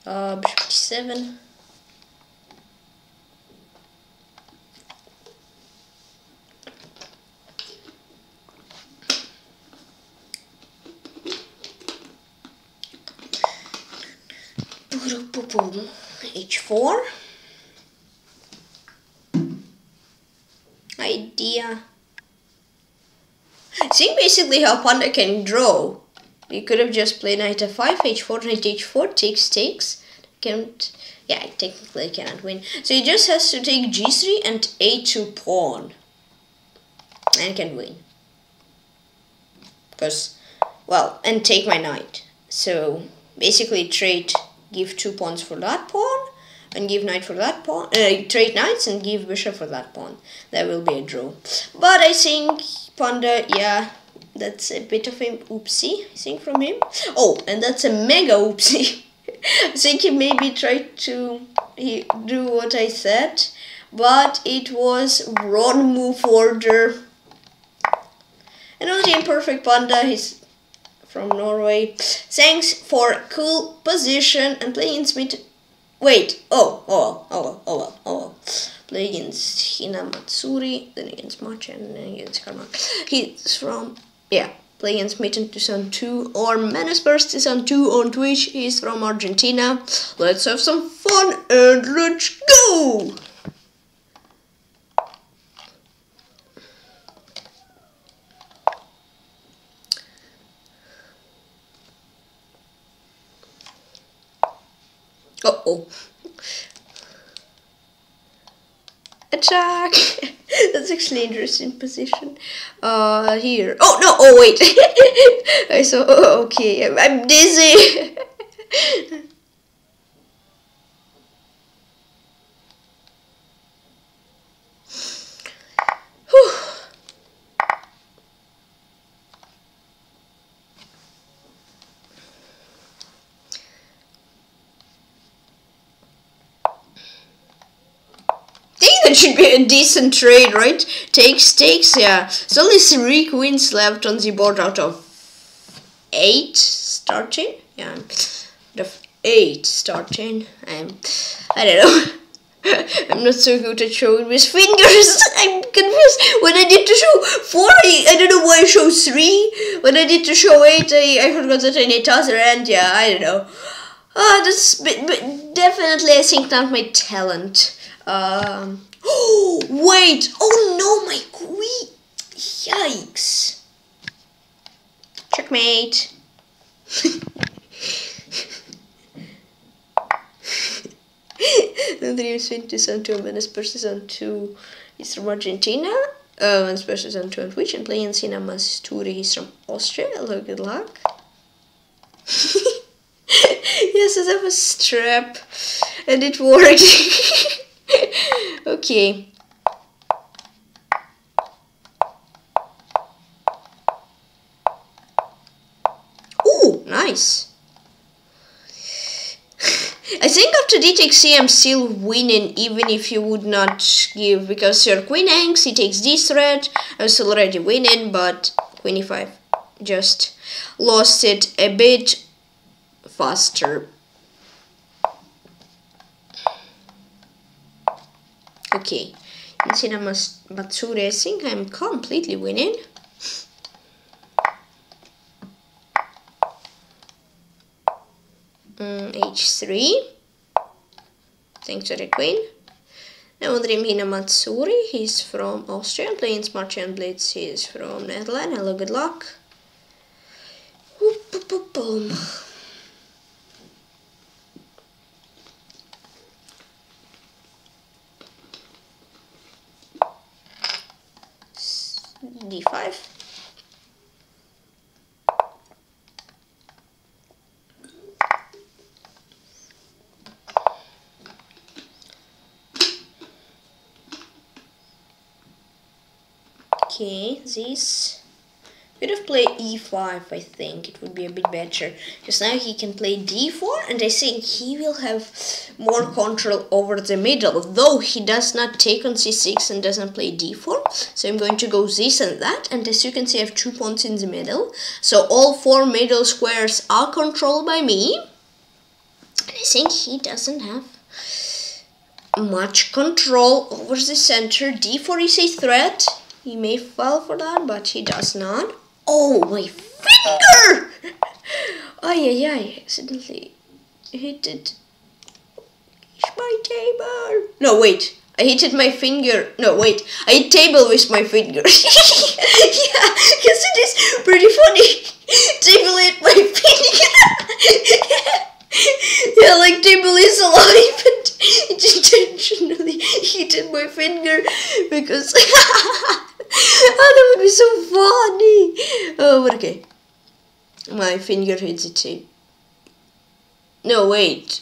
Uh, bishop seven. H four. Idea. Seeing basically how Panda can draw. You could have just played knight f five, h four, knight h four, takes, takes. Can't, yeah, technically I cannot win. So he just has to take g three and a two pawn. And can win. Because, well, and take my knight. So basically trade. Give two pawns for that pawn, and give knight for that pawn, uh, trade knights and give bishop for that pawn. That will be a draw. But I think Panda, yeah, that's a bit of an oopsie, I think, from him. Oh, and that's a mega oopsie. I think he maybe tried to he do what I said, but it was wrong move order. And on the Imperfect Panda, he's from Norway. Thanks for cool position and playing in Smitten. Wait, oh, oh, oh, oh, oh, oh, play against Hinamatsuri, then against Matuj, and then against Karrmarr. He's from, yeah, play against Smitten two thousand two or Manusburst two thousand two on Twitch. He's from Argentina. Let's have some fun and let's go! Uh oh. Attack! That's actually an interesting position. Uh, here. Oh no! Oh wait! I saw. Oh, okay, I'm, I'm dizzy! Should be a decent trade, right? Takes, takes, yeah. There's only three queens left on the board out of eight starting. Yeah, out of eight starting. I'm, I don't know. I'm not so good at showing with fingers. I'm confused. When I did to show four, I, I don't know why I show three. When I did to show eight, I, I forgot that I need other end. Yeah, I don't know. Ah, oh, that's but, but definitely, I think, not my talent. Um. Oh wait! Oh no, my queen! Yikes! Checkmate. Another Smitten two thousand two, Manusburst two thousand two. He's from Argentina. Uh, Manusburst two thousand two on Twitch and playing Hinamatsuri. He's from Austria. Hello, good luck. Yes, that was a trap, and it worked. Okay. Ooh, nice. I think after d takes c, I'm still winning, even if you would not give, because your queen hangs, he takes this thread. I'm still already winning, but queen e five just lost it a bit faster. Okay, instead of Matsuri, I think I'm completely winning. Mm, h three. Thanks to the queen. Now on Hinamatsuri, he's from Austria, playing MartianBlitz, he's from Netherlands. Hello, good luck. Whoop, boop, boop, boom. d five. Okay, this could have played e five, I think. It would be a bit better. Because now he can play d four, and I think he will have more control over the middle. Though he does not take on c six and doesn't play d four. So I'm going to go this and that. And as you can see, I have two pawns in the middle. So all four middle squares are controlled by me. And I think he doesn't have much control over the center. d four is a threat. He may fall for that, but he does not. Oh, my finger! Ay, ay, ay. Accidentally hit it. It's my table. No, wait. I hit it my finger. No, wait. I hit table with my finger. Yeah, because it is pretty funny. Table hit my finger. Yeah. Yeah, like table is alive and it intentionally hit my finger because oh, that would be so funny. Oh, okay. My finger hits the table. No, wait.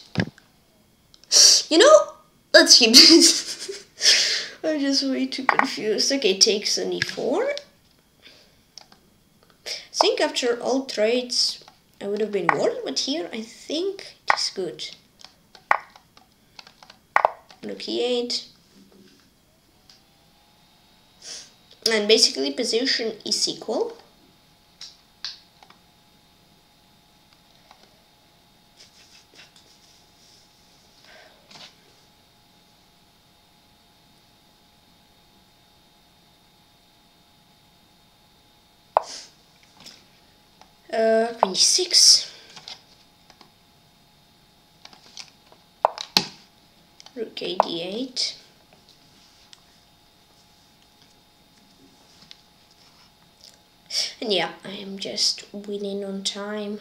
You know, let's keep this. I'm just way too confused. Okay, takes an e four. I think after all trades, I would have been warned, but here I think it is good. Rook e eight. And basically position is equal. Uh, queen e six. Rook a d eight. And yeah, I am just winning on time.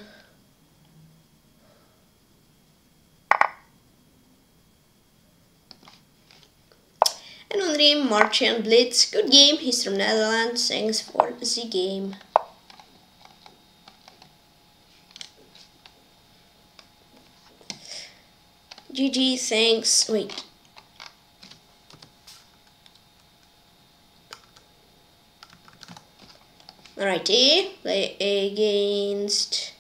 And on the game, MartianBlitz. Good game, he's from Netherlands. Thanks for the game. G G, thanks. Wait. Alrighty, play against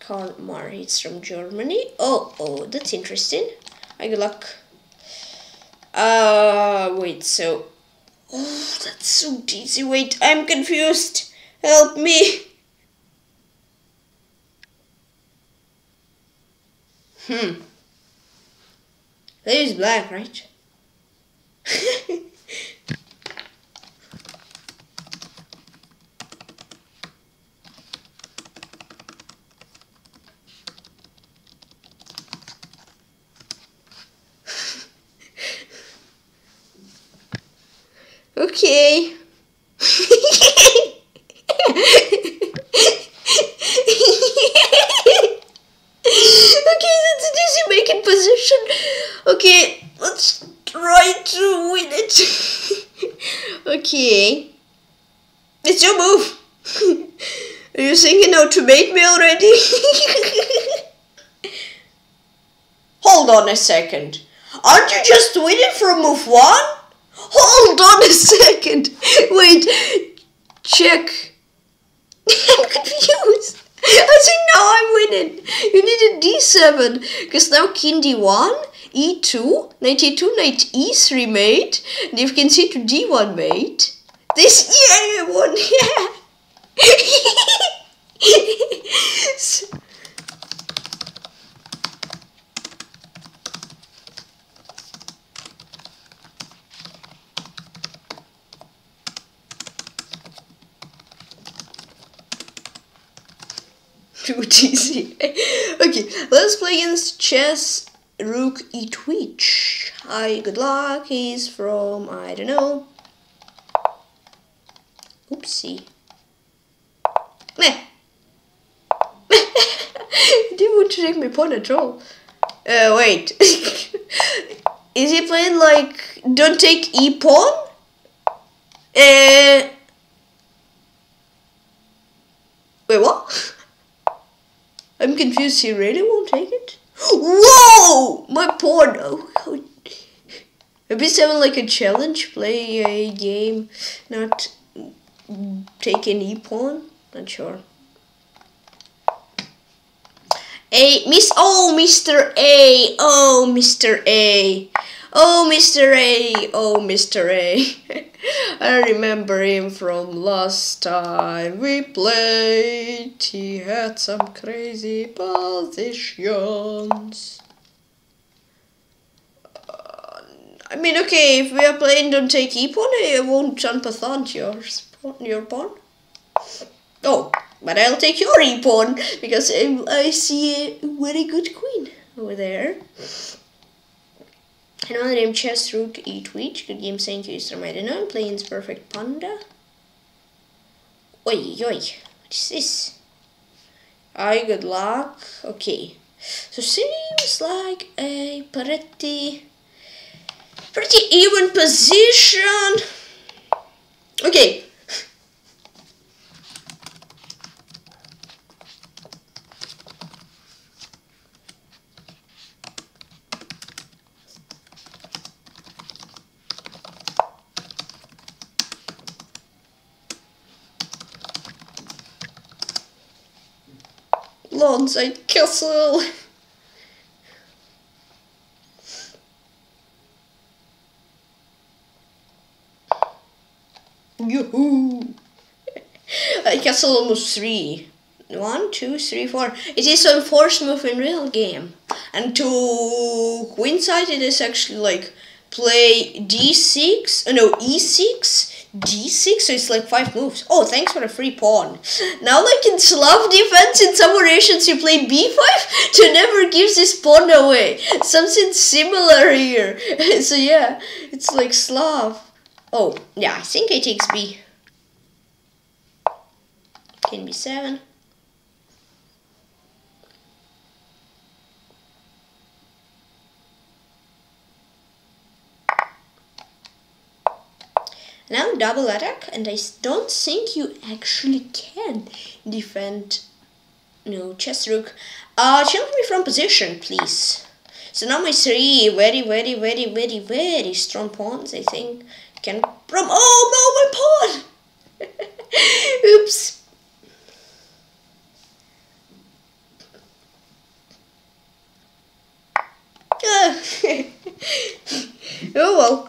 Karrmarr. It's from Germany. Oh, oh, that's interesting. Hi, good luck. Uh, wait, so. Oh, that's so dizzy. Wait, I'm confused. Help me. Hmm. There is black, right? Okay. Okay, let's try to win it. Okay. It's your move. Are you thinking how to bait me already? Hold on a second. Aren't you just winning from move one? Hold on a second. Wait. Check. I'm confused. I think now I'm winning. You need a d seven. Because now king d one. e two, knight e two, knight e three mate, and if you can see to d one mate, this, yeah, I won, yeah! So, too easy. Okay, let's play against Chess Rook eTwitch. Hi, good luck. He's from, I don't know. Oopsie. Meh. Didn't want to take my pawn at all. Uh, wait. Is he playing like, don't take e pawn? Uh. Wait, what? I'm confused. He really won't take it? Whoa! My pawn! Oh, I've been having like a challenge, play a game, not take an e-pawn? Not sure. A miss oh Mister A oh Mister A oh Mister A oh Mister A I remember him from last time we played. He had some crazy positions. uh, I mean, okay, if we are playing don't take e-pawn, I won't jump a pawn your pawn your pawn. Oh, but I'll take your e-pawn because I, I see a very good queen over there. Another name, ChessRook eTwitch. Good game, thank you, Mister Mighty nine. Playing PurrfectPanda. Oi, oi, what is this? Hi, good luck. Okay, so seems like a pretty, pretty even position. Okay. Alongside castle. Yoohoo! I castle almost three. One, two, three, four. It is on force move in real game. And to queen side it is actually like play d six, oh no, e six, d six, so it's like five moves. Oh, thanks for a free pawn. Now like in Slav defense, in some variations you play b five to never give this pawn away. Something similar here. So yeah, it's like Slav. Oh, yeah, I think I takes b. Can be seven. Now double attack, and I don't think you actually can defend. No, chess rook. Uh, change me from position, please. So now my three very, very, very, very, very strong pawns, I think, can prom. Oh no, my pawn! Oops. Oh well.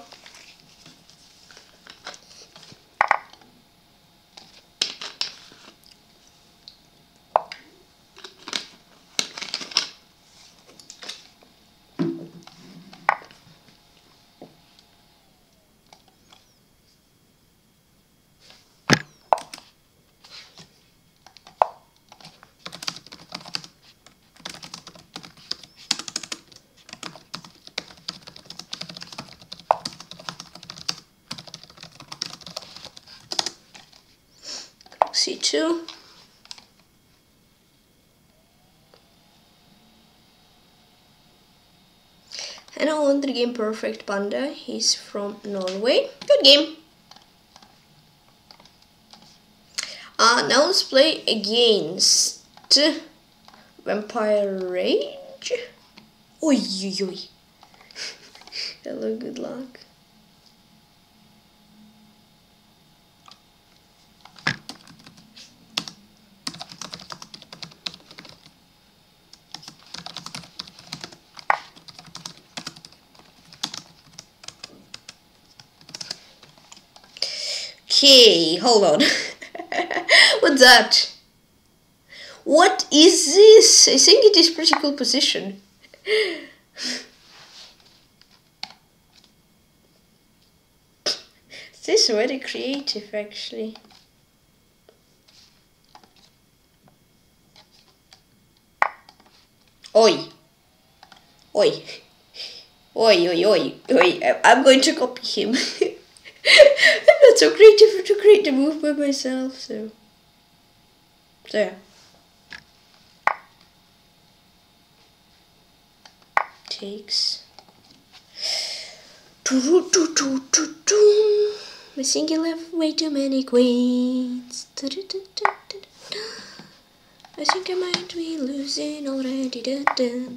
C two. And I want the game PurrfectPanda. He's from Norway. Good game. Uh, now let's play against vampirerage. Oi, oi, oi. Hello, good luck. Okay, hold on. What's that? What is this? I think it is pretty cool position. This is very creative actually. Oi. Oi. Oi, oi, oi, oi. I'm going to copy him. I'm not so creative to create the move by myself, so so yeah. Takes. Do do do do do. I think I left way too many queens. Do, do, do, do, do, do. I think I might be losing already. Da, da.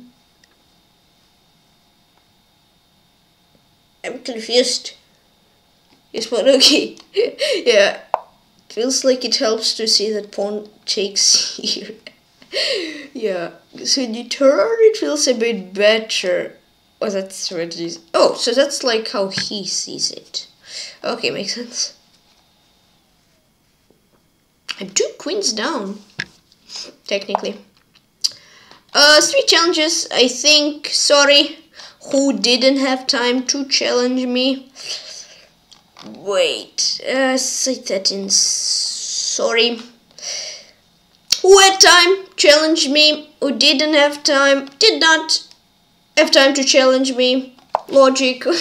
I'm confused. It's fun, okay. Yeah, Feels like it helps to see that pawn takes here. Yeah, so in the turn it feels a bit better. Oh, that's what it is. Oh, so that's like how he sees it. Okay, makes sense. I'm two queens down, technically. Uh, three challenges, I think. Sorry, who didn't have time to challenge me. Wait, uh, say that in. Sorry. Who had time? Challenged me. Who didn't have time? Did not have time to challenge me. Logic. I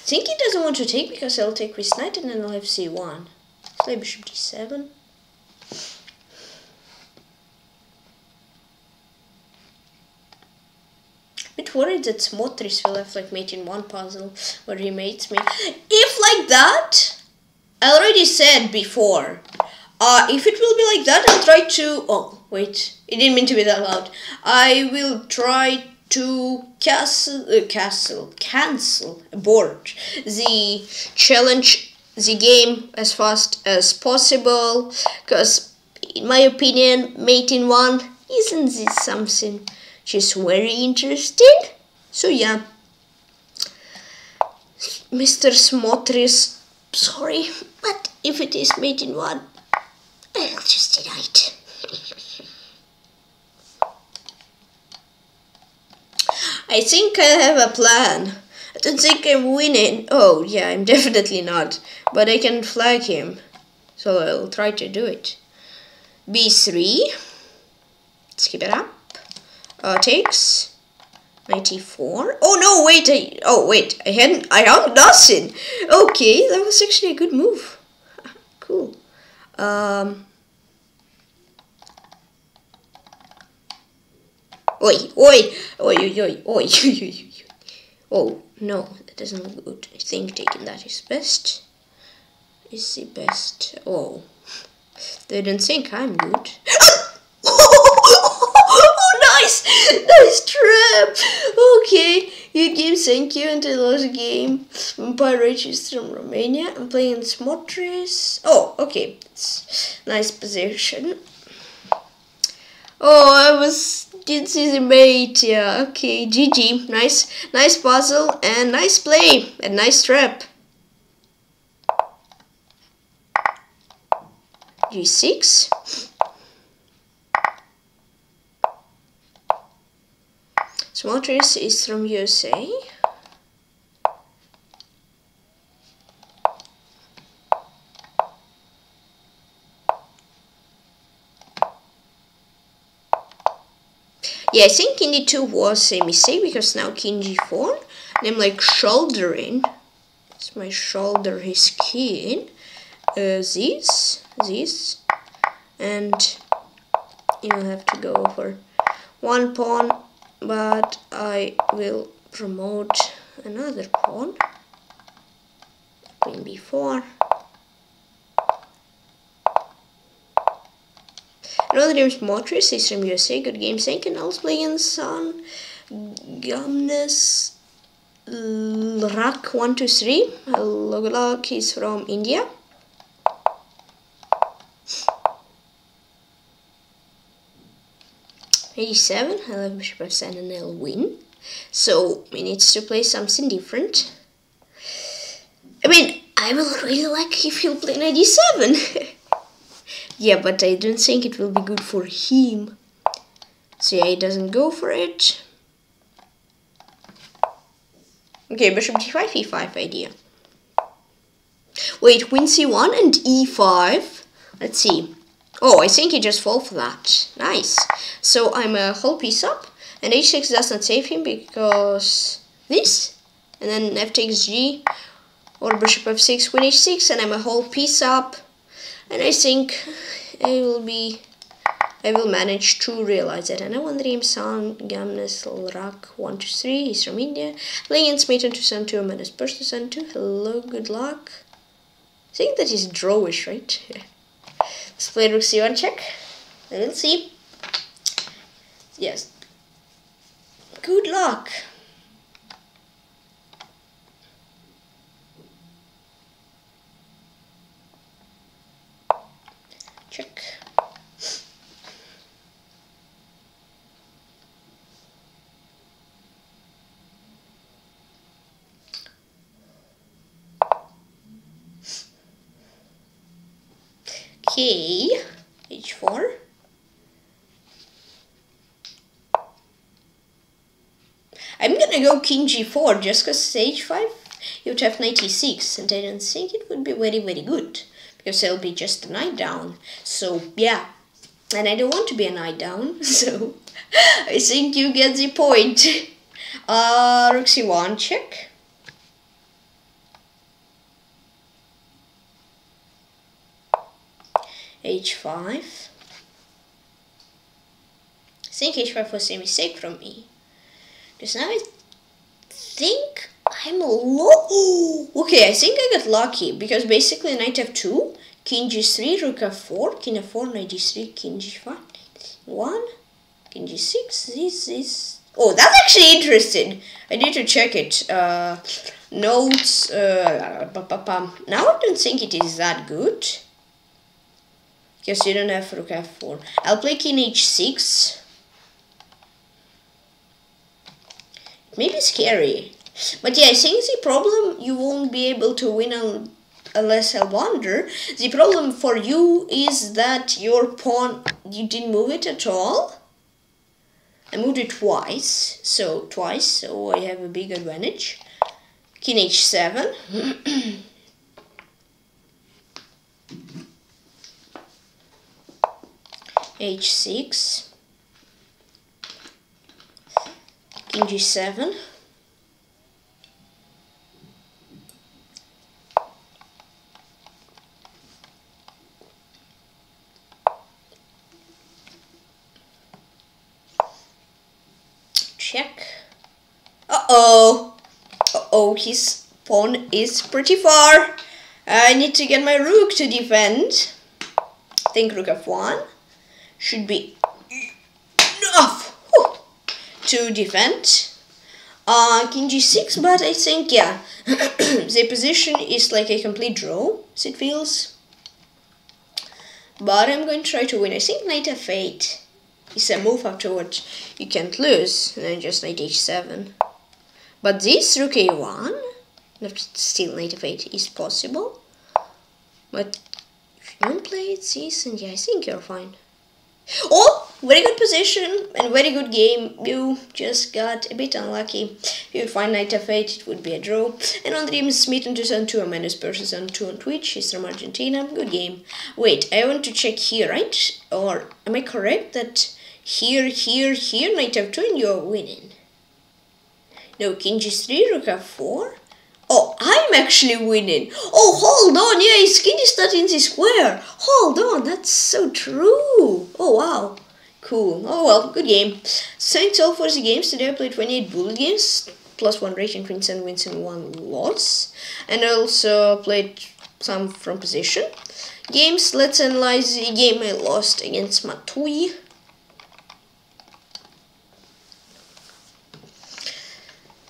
think he doesn't want to take because I'll take with knight and then I'll have c one. Play bishop d seven. Bit worried that Smotrys will have like mate in one puzzle where he mates me. If like that, I already said before. Uh, if it will be like that, I'll try to. Oh wait, it didn't mean to be that loud. I will try to castle, uh, castle, cancel, abort the challenge, the game as fast as possible. Because in my opinion, mate in one isn't this something. She's very interesting. So yeah. Mister Smotrys, sorry, but if it is made in one, I'll just deny it. I think I have a plan. I don't think I'm winning. Oh yeah, I'm definitely not. But I can flag him. So I'll try to do it. b three. Let's keep it up. Uh, takes ninety-four. Oh no, wait, I, oh wait, I hadn't, I had nothing. Okay, that was actually a good move. Cool. Um. Oi, oi, oi, oi, oi, oi, oi. Oh no, that doesn't look good. I think taking that is best. Is the best. Oh, they don't think I'm good. Nice trap! Okay, good game, thank you, and I lost the game. Vampirerage is from Romania. I'm playing Smotrys. Oh, okay. It's nice position. Oh, I was... did see the mate, yeah. Okay, G G. Nice, nice puzzle, and nice play, and nice trap. g six. Smotrys is from U S A. Yeah, I think king d two was a mistake because now king g four, and I'm like shouldering. It's my shoulder, his king. Uh, this, this, and you'll have to go for one pawn. But I will promote another pawn. Queen b four. Another game is Smotrys, he's from U S A, good game, thank you. And I was playing SUNGAMNESLRAC one two three. Logalog, he's from India. eighty-seven, I love bishop f seven and I'll win. So, he needs to play something different. I mean, I will really like if he'll play knight d seven. Yeah, but I don't think it will be good for him. So yeah, he doesn't go for it. Okay, bishop d five, e five idea. Wait, queen c one and e five? Let's see. Oh, I think he just fall for that. Nice. So I'm a whole piece up, and h six doesn't save him because this, and then f takes g, or bishop f six, queen h six, and I'm a whole piece up, and I think I will be, I will manage to realize it. And I won the game. SUNGAMNESLRAC one two three. He's from India. Playing Smitten two thousand two, Manusburst two thousand two. Hello, good luck. I think that is drawish, right? Let's play rook c one check. I will see. Yes. Good luck. Okay, h four. I'm gonna go king g four just because h five, you would have knight e six, and I don't think it would be very, very good, because it'll be just a knight down. So, yeah, and I don't want to be a knight down, so I think you get the point. Uh, rook c one check. h five. I think h five was a mistake from me. Because now I think I'm low. Okay, I think I got lucky. Because basically knight f two, king g three, rook f four, king f four, knight g three, king g five, one, king g six, this, this. Oh, that's actually interesting. I need to check it. Uh, notes. Uh, now I don't think it is that good. Because you don't have rook f four. I'll play king h six. Maybe scary, but yeah, I think the problem you won't be able to win unless I wander. The problem for you is that your pawn, you didn't move it at all. I moved it twice, so twice, so I have a big advantage. King h seven. h six. King g seven, check. Uh-oh, uh-oh, his pawn is pretty far. I need to get my rook to defend. I think rook f one should be enough to defend. Uh, king g six, but I think, yeah, the position is like a complete draw, as it feels. But I'm going to try to win. I think knight f eight is a move afterwards. You can't lose, and then just knight h seven. But this rook a one, not still knight f eight, is possible. But if you don't play it, this, and yeah, I think you're fine. Oh, very good position and very good game. You just got a bit unlucky. If you find knight f eight, it would be a draw. And on the game is Smitten two thousand two and Manusburst two thousand two on Twitch. He's from Argentina. Good game. Wait, I want to check here, right? Or am I correct that here, here, here, knight f two and you're winning? No, king g three, rook f four. Oh, I'm actually winning. Oh, hold on. Yeah, his king is not in the square. Hold on. That's so true. Oh, wow. Cool. Oh, well, good game. Thanks all for the games. Today I played twenty-eight bullet games, plus one rating, twenty-seven wins and one loss. And I also played some from position games. Let's analyze the game I lost against Matuj.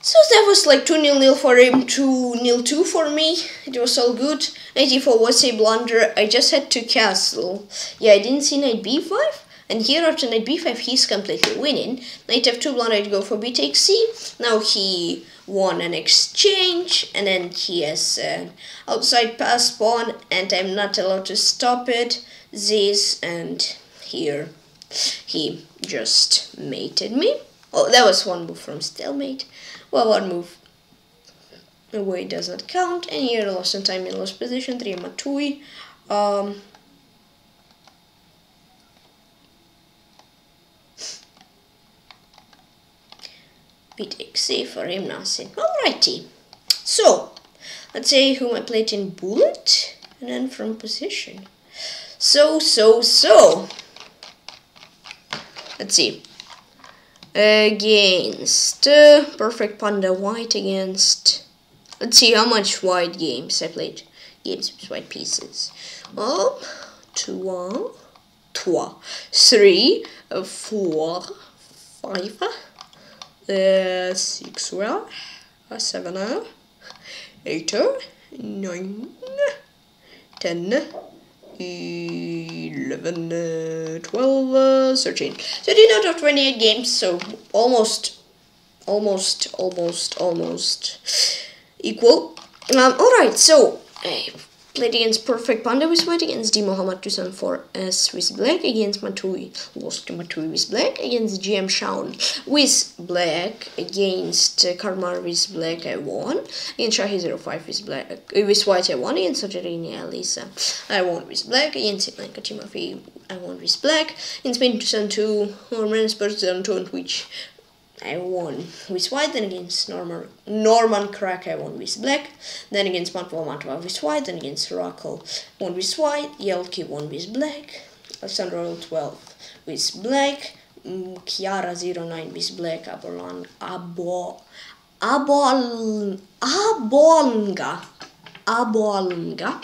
So that was like two nil nil for him, two nil two for me. It was all good. Knight e four was a blunder. I just had to castle. Yeah, I didn't see knight b five. And here after knight b five, he's completely winning. Knight f two blunder, I'd go for b takes c. Now he won an exchange. And then he has an outside pass pawn. And I'm not allowed to stop it. This and here. He just mated me. Oh, that was one move from stalemate. Well, one move away does not count. And here I lost some time in lost position. three Matuj. Um, B takes C for him, nothing. Alrighty. So, let's say whom I played in bullet. And then from position. So, so, so. Let's see. Against uh, PurrfectPanda white against, let's see how much white games I played, games with white pieces. Well, two, two, three, four, five, uh, six, seven, eight, nine, ten, eleven, uh, twelve, uh, thirteen. thirteen out of twenty-eight games, so almost, almost, almost, almost equal. Um, Alright, so I Played against PurrfectPanda with white, against D mohamad two seven four s with black, against Matuj, lost to Matuj with black, against G M SHAUN with black, against uh, Karrmarr with black I won, against Szachy zero five with black, uh, with white I won, against SoderiniAliza I won with black, against KhilenkoTymofii I won with black, against Smitten two seven two or Manusburst two thousand two on Twitch I won with white, then against Norman, Norman Crack I won with black, then against matvamatva with white, then against Raquel won with white, Yeltcki won with black, AlexanderRoyle twelve with black, Chiara zero nine with black, Aboalnaga, Abo, Aboal, Aboalnaga, Aboalnaga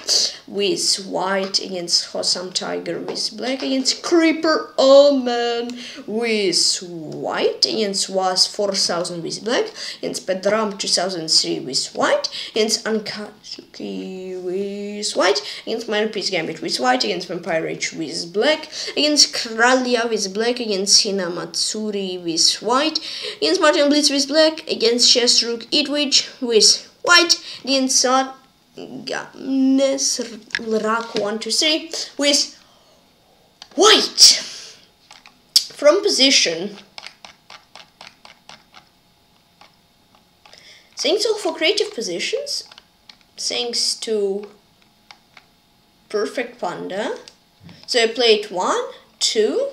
with white, against Hossam Tiger with black, against Creeeper_A W_MAN with white, against Was four thousand with black, against Pedram two thousand three with white, against Ankatsuki with white, against minorpiecegambit with white, against vampirerage with black, against Kralia with black, against Hinamatsuri with white, against MartianBlitz with black, against ChessRook_eTwitch with white, against SUNGAMNESRAC one two three with white. From position, thanks all for creative positions, thanks to PurrfectPanda. So I played one, two,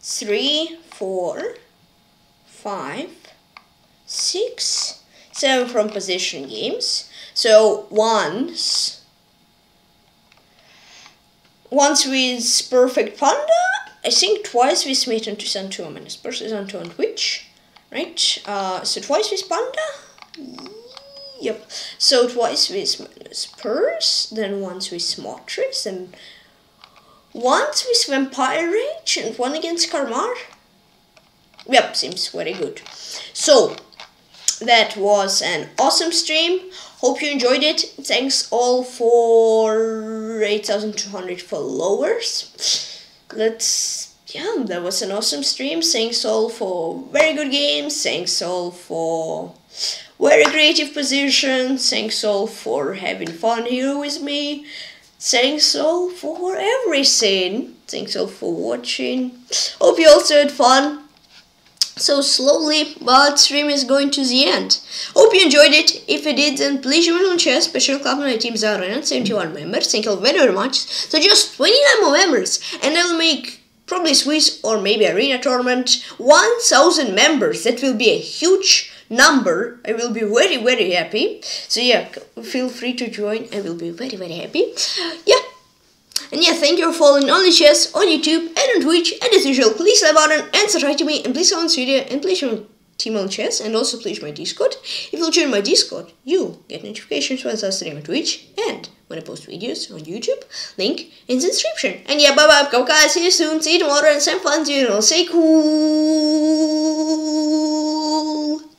three, four, five, six, seven from position games. So once, once with PurrfectPanda, I think twice with Smitten two thousand two and Manusburst two thousand two on Twitch, right? Uh, so twice with Panda, yep. So twice with Manusburst, then once with Smotrys, and once with vampirerage, and one against Karrmarr. Yep, seems very good. So that was an awesome stream. Hope you enjoyed it. Thanks all for eight thousand two hundred followers. Let's, yeah, that was an awesome stream. Thanks all for very good games. Thanks all for very creative positions. Thanks all for having fun here with me. Thanks all for everything. Thanks all for watching. Hope you also had fun. So slowly, but stream is going to the end. Hope you enjoyed it. If you did, then please join on chess special club. My team is around seventy-one members. Thank you very, very much. So just twenty-nine more members, and I'll make probably Swiss or maybe arena tournament one thousand members. That will be a huge number. I will be very, very happy. So yeah, feel free to join. I will be very, very happy. Yeah. And yeah, thank you for following Only Chess on YouTube and on Twitch, and as usual, please like button and subscribe to me, and please comment on this video, and please join Team Only Chess, and also please my Discord. If you'll join my Discord, you'll get notifications when I stream on Twitch, and when I post videos on YouTube. Link in the description. And yeah, bye bye, go guys, see you soon, see you tomorrow, and some fun, you know, say cool.